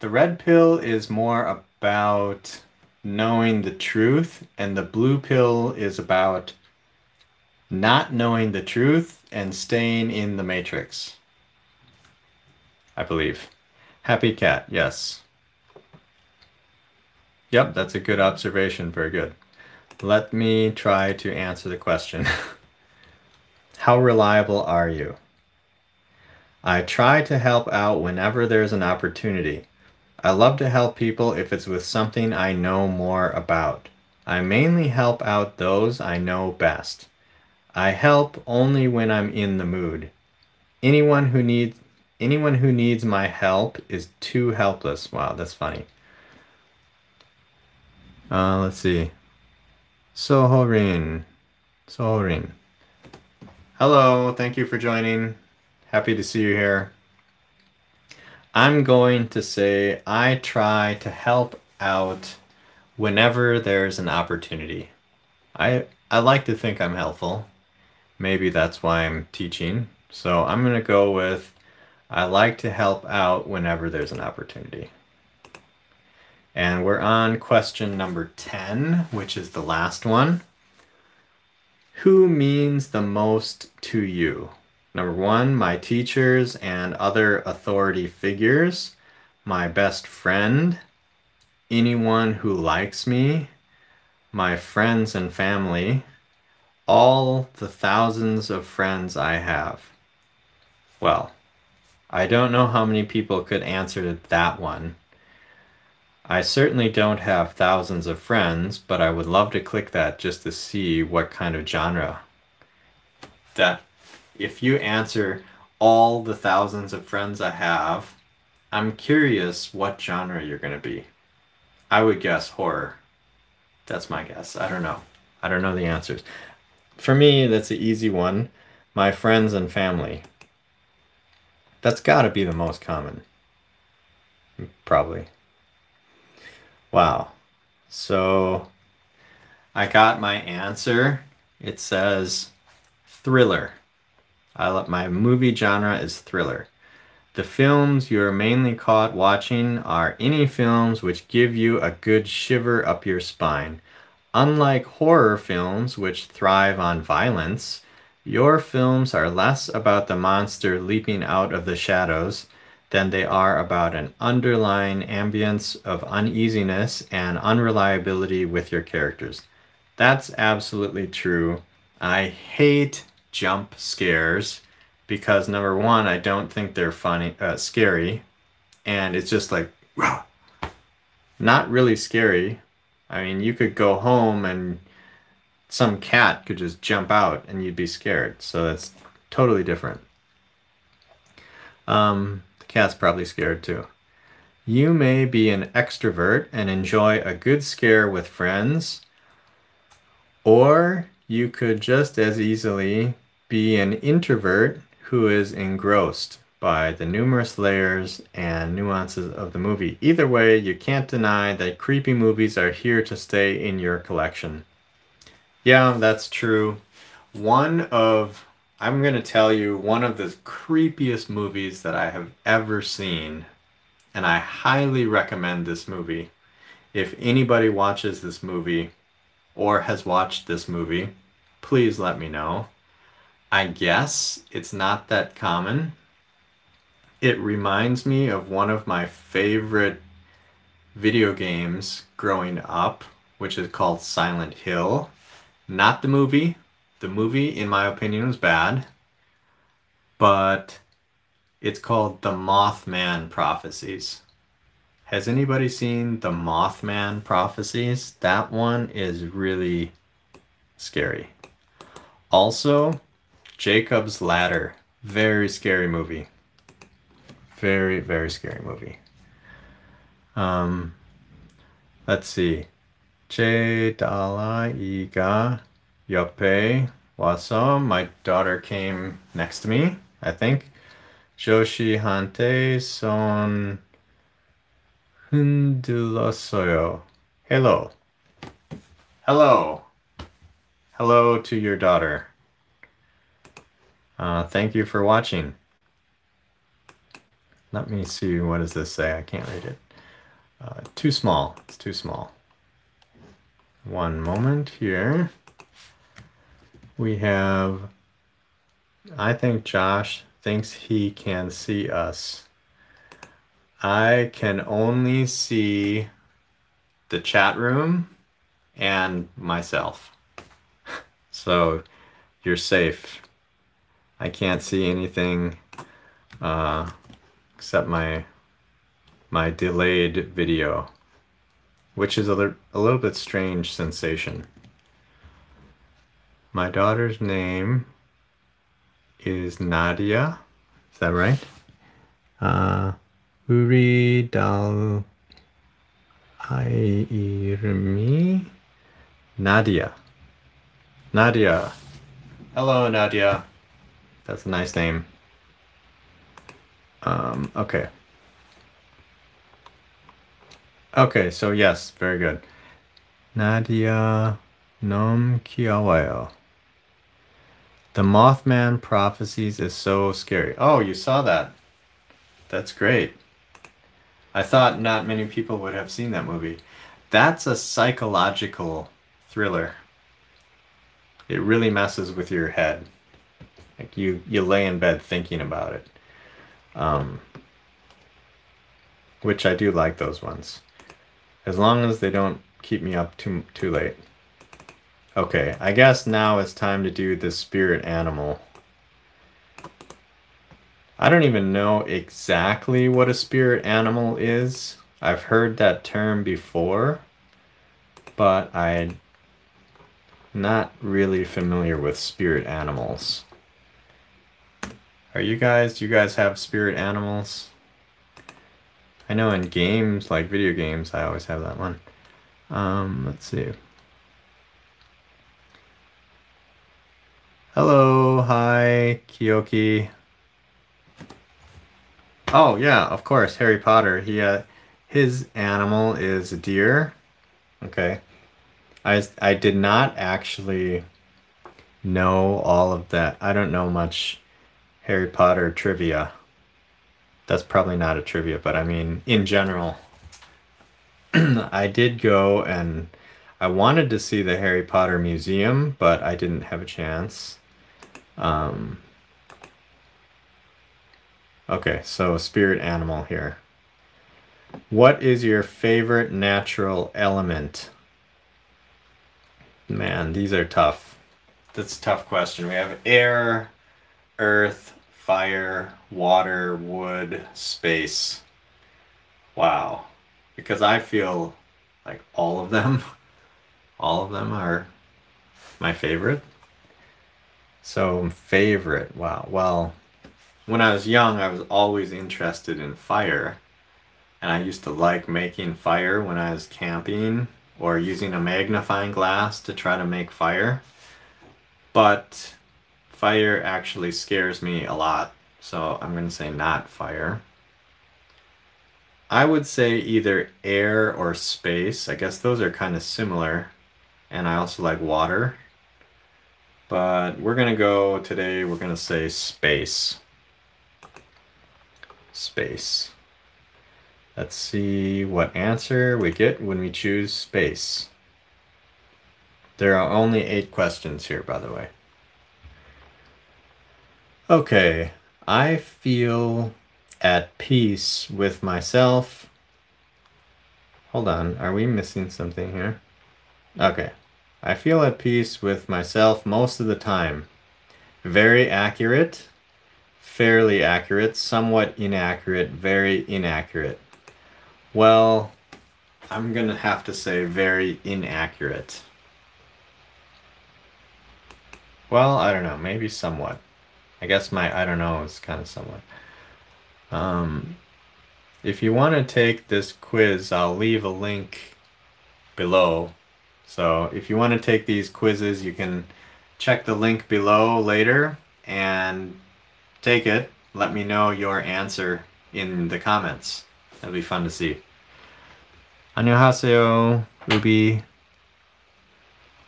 the red pill is more about knowing the truth, and the blue pill is about not knowing the truth and staying in the matrix, I believe. Happy cat, yes. Yep, that's a good observation, very good. Let me try to answer the question. How reliable are you? I try to help out whenever there's an opportunity. I love to help people if it's with something I know more about. I mainly help out those I know best. I help only when I'm in the mood. Anyone who needs my help is too helpless. Wow, that's funny. Let's see. Sohorin. Hello, thank you for joining. Happy to see you here. I'm going to say I try to help out whenever there's an opportunity. I like to think I'm helpful. Maybe that's why I'm teaching. So I'm going to go with I like to help out whenever there's an opportunity. And we're on question number 10, which is the last one. Who means the most to you? Number one, my teachers and other authority figures, my best friend, anyone who likes me, my friends and family, all the thousands of friends I have. Well, I don't know how many people could answer that one. I certainly don't have thousands of friends, but I would love to click that just to see what kind of genre. That if you answer all the thousands of friends I have, I'm curious what genre you're going to be. I would guess horror. That's my guess. I don't know. I don't know the answers. For me, that's an easy one. My friends and family. That's got to be the most common. Probably. Wow. So I got my answer. It says thriller. My movie genre is thriller. The films you're mainly caught watching are any films which give you a good shiver up your spine. Unlike horror films which thrive on violence, your films are less about the monster leaping out of the shadows than they are about an underlying ambience of uneasiness and unreliability with your characters. That's absolutely true. I hate jump scares because, number one, I don't think they're funny, scary, and it's just like, rah, not really scary. I mean, you could go home and some cat could just jump out and you'd be scared. So that's totally different. The cat's probably scared too. You may be an extrovert and enjoy a good scare with friends, or you could just as easily be an introvert who is engrossed by the numerous layers and nuances of the movie. Either way, you can't deny that creepy movies are here to stay in your collection. Yeah, that's true. I'm going to tell you one of the creepiest movies that I have ever seen, and I highly recommend this movie. If anybody watches this movie or has watched this movie, please let me know. I guess it's not that common. It reminds me of one of my favorite video games growing up, which is called Silent Hill. Not the movie. The movie, in my opinion, was bad. But it's called The Mothman Prophecies. Has anybody seen The Mothman Prophecies? That one is really scary. Also, Jacob's Ladder. Very scary movie. Very, very scary movie. Let's see. 제 딸아이가 옆에 와서 my daughter came next to me, I think. 조시한테 손 흔들었어요. Hello. Hello. Hello to your daughter. Thank you for watching. Let me see, what does this say? I can't read it. Too small. It's too small. One moment here. We have, I think Josh thinks he can see us. I can only see the chat room and myself. So you're safe. I can't see anything except my delayed video, which is a little bit strange sensation. My daughter's name is Nadia. Is that right? 우리 딸 아이 이름이 Nadia. Nadia. Hello, Nadia. That's a nice name. Okay. Okay, so yes, very good. Nadia 너무 귀여워요. The Mothman Prophecies is so scary. Oh, you saw that. That's great. I thought not many people would have seen that movie. That's a psychological thriller. It really messes with your head. Like you lay in bed thinking about it, which I do like those ones, as long as they don't keep me up too late. Okay, I guess now it's time to do the spirit animal. I don't even know exactly what a spirit animal is. I've heard that term before, but I'm not really familiar with spirit animals. Are you guys, do you guys have spirit animals? I know in games, like video games, I always have that one. Let's see. Hello, hi, Kiyoki. Oh yeah, of course, Harry Potter. He, his animal is a deer. Okay. I did not actually know all of that. I don't know much Harry Potter trivia. That's probably not a trivia, but I mean, in general, I did go and I wanted to see the Harry Potter Museum, but I didn't have a chance. Okay, so spirit animal here. What is your favorite natural element? Man, these are tough. That's a tough question. We have air, earth, fire, water, wood, space. Wow. Because I feel like all of them are my favorite. So favorite, wow. Well, when I was young, I was always interested in fire. And I used to like making fire when I was camping or using a magnifying glass to try to make fire. But fire actually scares me a lot, so I'm going to say not fire. I would say either air or space. I guess those are kind of similar, and I also like water. But we're going to go today, we're going to say space. Space. Let's see what answer we get when we choose space. There are only 8 questions here, by the way. Okay, I feel at peace with myself Hold on, are we missing something here? Okay. I feel at peace with myself most of the time. Very accurate, fairly accurate, somewhat inaccurate, very inaccurate. Well, I'm gonna have to say very inaccurate. Well, I don't know, maybe somewhat. I guess my I don't know is kind of somewhat. If you want to take this quiz, I'll leave a link below. So if you want to take these quizzes, you can check the link below later and take it. Let me know your answer in the comments. That'll be fun to see. Annyeonghaseyo, Ruby.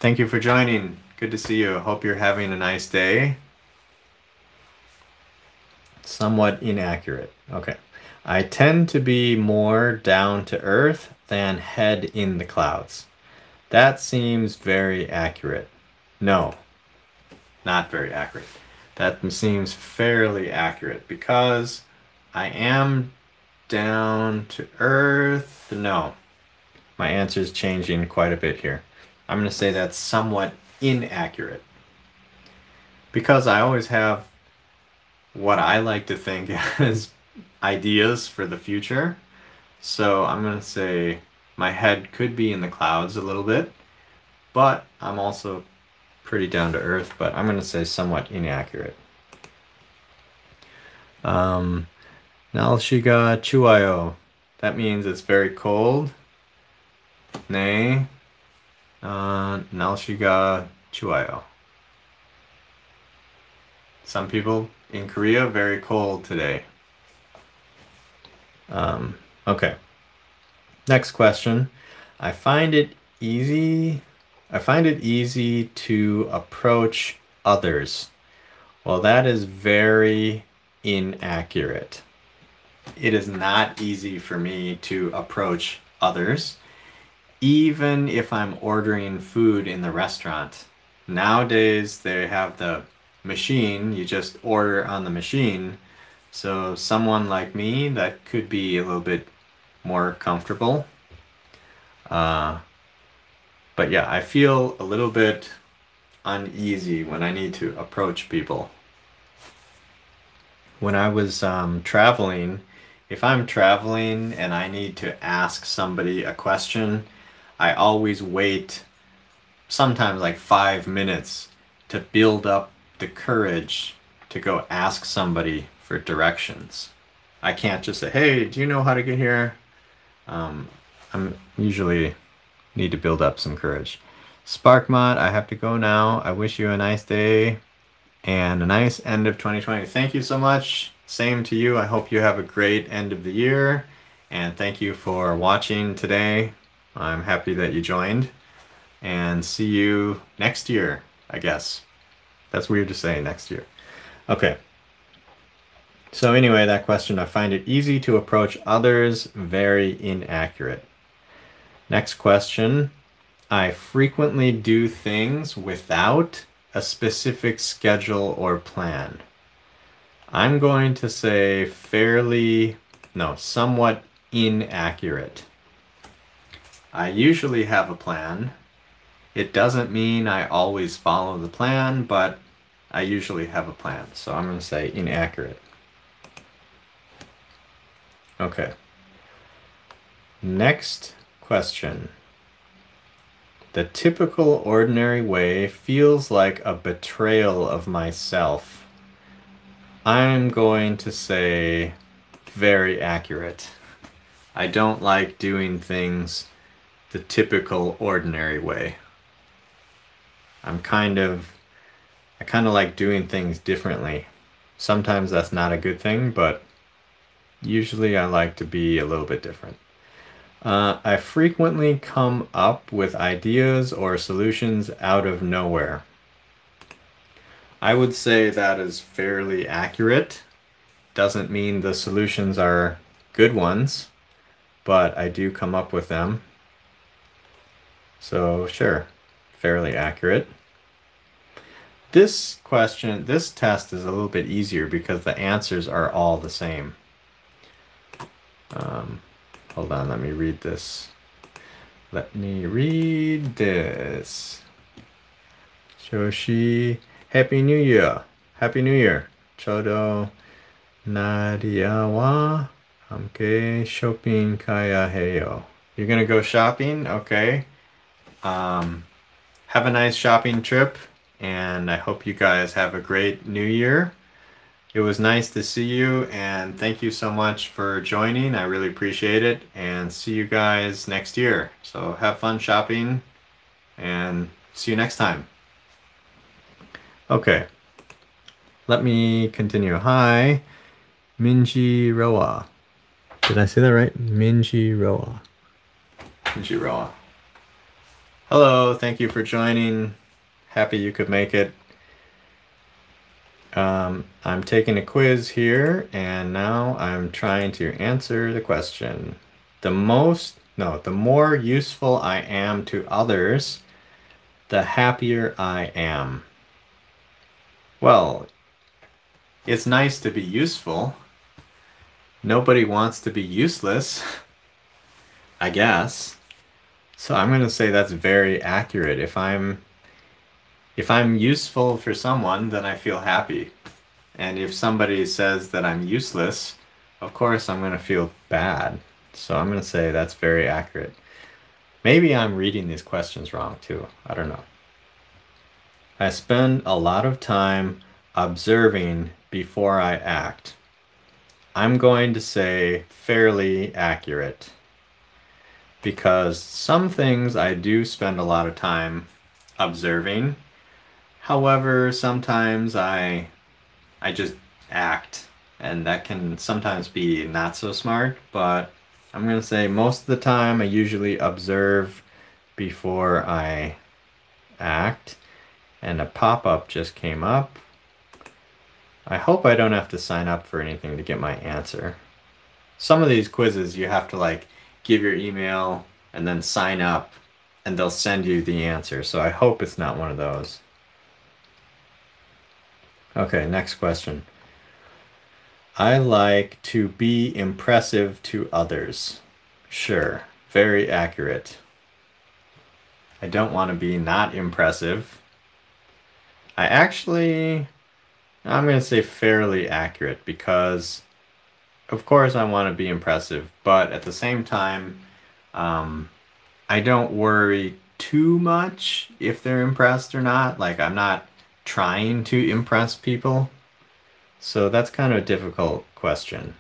Thank you for joining. Good to see you. Hope you're having a nice day. Somewhat inaccurate. Okay. I tend to be more down to earth than head in the clouds. That seems very accurate. No, not very accurate. That seems fairly accurate because I am down to earth. No, my answer is changing quite a bit here. I'm going to say that's somewhat inaccurate because I always have what I like to think is ideas for the future. So I'm going to say my head could be in the clouds a little bit, but I'm also pretty down to earth, but I'm going to say somewhat inaccurate. Nalshiga Chuayo. That means it's very cold. Ne. Nalshiga Chuayo. Some people in Korea, very cold today. Okay. Next question. I find it easy to approach others. Well, that is very inaccurate. It is not easy for me to approach others, even if I'm ordering food in the restaurant. Nowadays, they have the machine. You just order on the machine. So someone like me, that could be a little bit more comfortable. But yeah, I feel a little bit uneasy when I need to approach people. When I was traveling, if I'm traveling and I need to ask somebody a question, I always wait sometimes like 5 minutes to build up the courage to go ask somebody for directions. I can't just say, hey, do you know how to get here? I'm usually need to build up some courage. SparkMod, I have to go now. I wish you a nice day and a nice end of 2020. Thank you so much. Same to you. I hope you have a great end of the year. And thank you for watching today. I'm happy that you joined. And see you next year, I guess. That's weird to say, next year. Okay. So anyway, that question, I find it easy to approach others, very inaccurate. Next question. I frequently do things without a specific schedule or plan. I'm going to say somewhat inaccurate. I usually have a plan. It doesn't mean I always follow the plan, but I usually have a plan. So I'm going to say inaccurate. Okay. Next question. The typical ordinary way feels like a betrayal of myself. I'm going to say very accurate. I don't like doing things the typical ordinary way. I kind of like doing things differently. Sometimes that's not a good thing, but usually I like to be a little bit different. I frequently come up with ideas or solutions out of nowhere. I would say that is fairly accurate. Doesn't mean the solutions are good ones, but I do come up with them. So sure, fairly accurate. This question, this test is a little bit easier because the answers are all the same. Hold on, let me read this. Let me read this. Joshi, Happy New Year. Happy New Year. 저도 나디아와 함께 쇼핑 가야 해요. You're gonna go shopping? Okay. Have a nice shopping trip, and I hope you guys have a great New Year. It was nice to see you, and thank you so much for joining. I really appreciate it, and see you guys next year. So have fun shopping, and see you next time. Okay, let me continue. Hi, Minji Roa. Did I say that right? Minji Roa. Minji Roa. Hello, thank you for joining. Happy you could make it. I'm taking a quiz here, and now I'm trying to answer the question. The more useful I am to others, the happier I am. Well, it's nice to be useful. Nobody wants to be useless, I guess. So I'm going to say that's very accurate. If I'm useful for someone, then I feel happy. And if somebody says that I'm useless, of course I'm going to feel bad. So I'm going to say that's very accurate. Maybe I'm reading these questions wrong too. I don't know. I spend a lot of time observing before I act. I'm going to say fairly accurate, because some things I do spend a lot of time observing. However, sometimes I just act, and that can sometimes be not so smart, but I'm going to say most of the time I usually observe before I act. And a pop-up just came up. I hope I don't have to sign up for anything to get my answer. Some of these quizzes you have to like give your email and then sign up, and they'll send you the answer. So I hope it's not one of those. Okay, next question. I like to be impressive to others. Sure, very accurate. I don't want to be not impressive. I'm going to say fairly accurate, because of course I want to be impressive, but at the same time, I don't worry too much if they're impressed or not. Like, I'm not trying to impress people. So that's kind of a difficult question.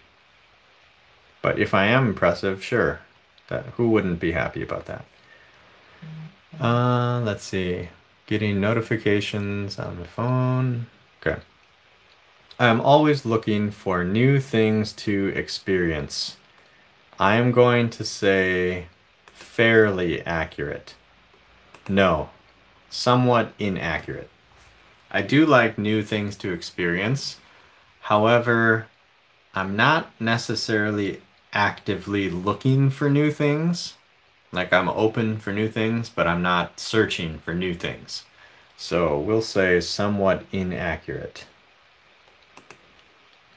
But if I am impressive, sure. Who wouldn't be happy about that? Let's see. Getting notifications on the phone. Okay. I'm always looking for new things to experience. I'm going to say fairly accurate. No, somewhat inaccurate. I do like new things to experience. However, I'm not necessarily actively looking for new things. Like, I'm open for new things, but I'm not searching for new things. So we'll say somewhat inaccurate.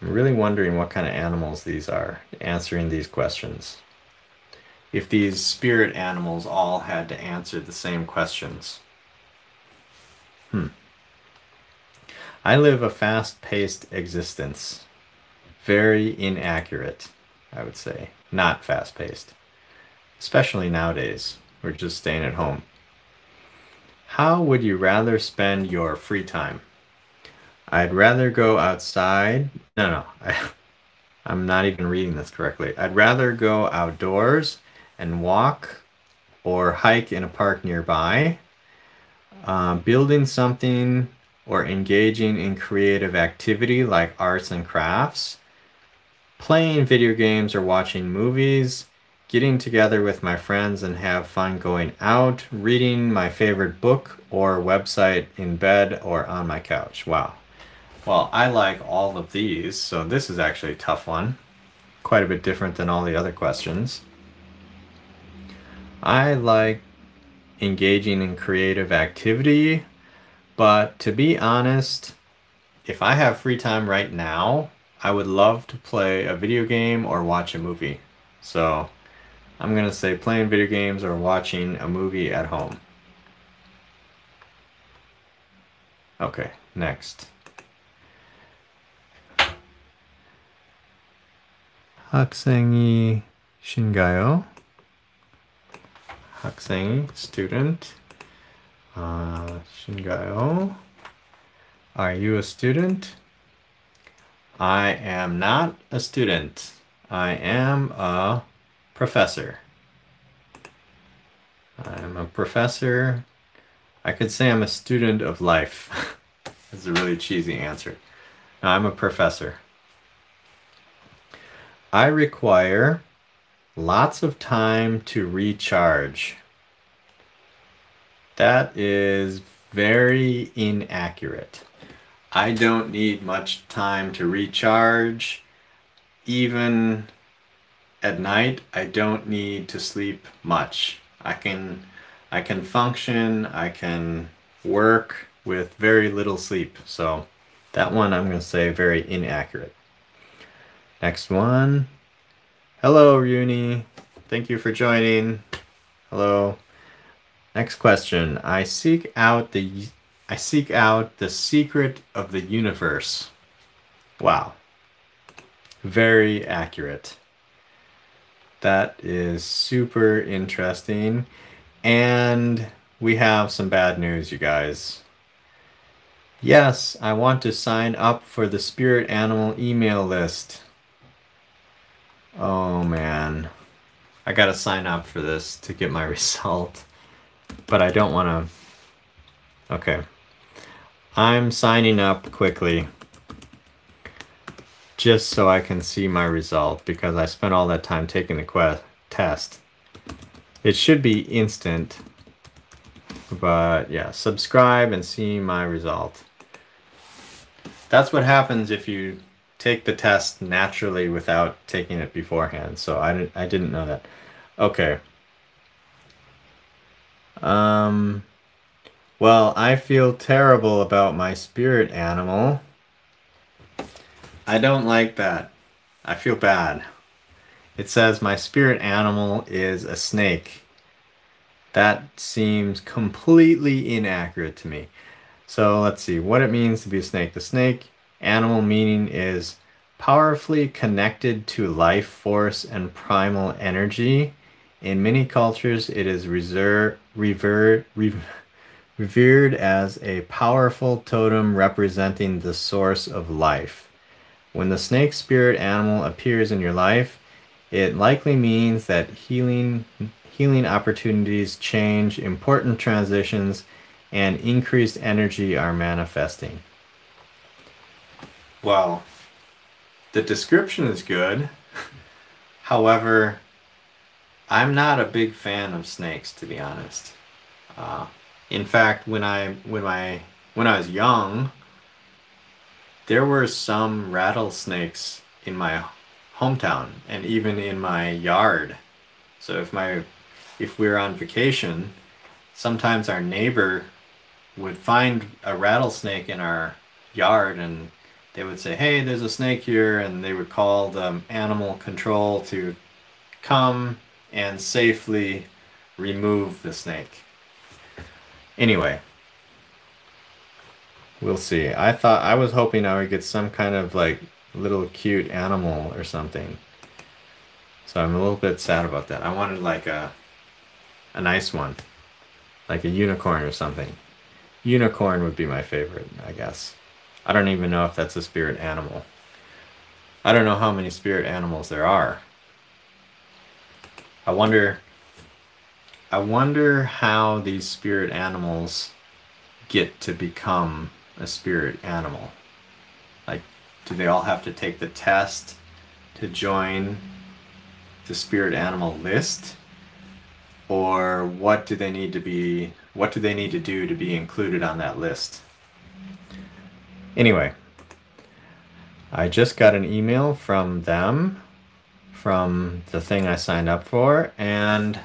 I'm really wondering what kind of animals these are answering these questions. If these spirit animals all had to answer the same questions. I live a fast-paced existence. Very inaccurate, I would say. Not fast-paced. Especially nowadays. We're just staying at home. How would you rather spend your free time? I'd rather go outside. I'm not even reading this correctly. I'd rather go outdoors and walk or hike in a park nearby, building something or engaging in creative activity like arts and crafts, playing video games or watching movies, getting together with my friends and have fun going out, reading my favorite book or website in bed or on my couch. Wow. Well, I like all of these, so this is actually a tough one. Quite a bit different than all the other questions. I like engaging in creative activity, but to be honest, if I have free time right now, I would love to play a video game or watch a movie. So I'm going to say playing video games or watching a movie at home. Okay, next. 학생이 신가요? 학생이, student. 신가요? Are you a student? I am not a student. I am a professor. I'm a professor. I could say I'm a student of life. That's a really cheesy answer. No, I'm a professor. I require lots of time to recharge. That is very inaccurate. I don't need much time to recharge. Even at night, I don't need to sleep much. I can function, I can work with very little sleep. So that one I'm going to say very inaccurate. Next one. Hello, Rooney. Thank you for joining. Hello. Next question. I seek out the secret of the universe. Wow. Very accurate. That is super interesting. And we have some bad news, you guys. Yes, I want to sign up for the spirit animal email list. Oh man, I gotta sign up for this to get my result, but I don't wanna. Okay, I'm signing up quickly just so I can see my result, because I spent all that time taking the test. It should be instant, but yeah, subscribe and see my result. That's what happens if you take the test naturally without taking it beforehand. So I didn't know that. Okay. Well, I feel terrible about my spirit animal. I don't like that. I feel bad. It says my spirit animal is a snake. That seems completely inaccurate to me. So let's see what it means to be a snake. The snake animal meaning is powerfully connected to life force and primal energy. In many cultures, it is revered as a powerful totem representing the source of life. When the snake spirit animal appears in your life, it likely means that healing opportunities, change, important transitions, and increased energy are manifesting. Well, the description is good. However, I'm not a big fan of snakes, to be honest. In fact, when I was young, there were some rattlesnakes in my hometown and even in my yard. So if we were on vacation, sometimes our neighbor would find a rattlesnake in our yard, and they would say, hey, there's a snake here, and they would call the animal control to come and safely remove the snake. Anyway, we'll see. I was hoping I would get some kind of like little cute animal or something. So I'm a little bit sad about that. I wanted like a nice one, like a unicorn or something. Unicorn would be my favorite, I guess. I don't even know if that's a spirit animal. I don't know how many spirit animals there are. I wonder how these spirit animals get to become a spirit animal. Like, do they all have to take the test to join the spirit animal list? Or what do they need to do to be included on that list? Anyway, I just got an email from them, from the thing I signed up for, and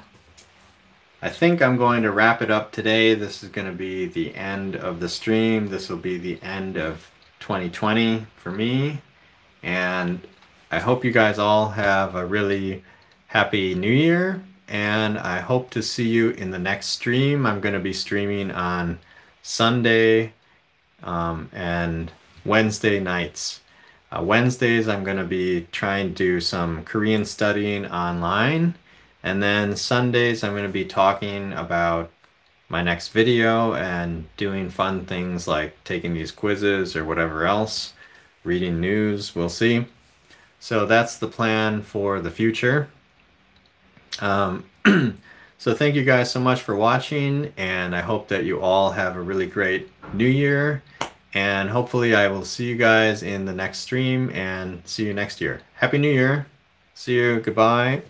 I think I'm going to wrap it up today. This is going to be the end of the stream. This will be the end of 2020 for me, and I hope you guys all have a really Happy New Year, and I hope to see you in the next stream. I'm going to be streaming on Sunday and Wednesday nights. Wednesdays, I'm going to be trying to do some Korean studying online. And then Sundays, I'm going to be talking about my next video and doing fun things like taking these quizzes or whatever else, reading news, we'll see. So that's the plan for the future. So thank you guys so much for watching, and I hope that you all have a really great New Year, and hopefully I will see you guys in the next stream and see you next year. Happy New Year. See you. Goodbye.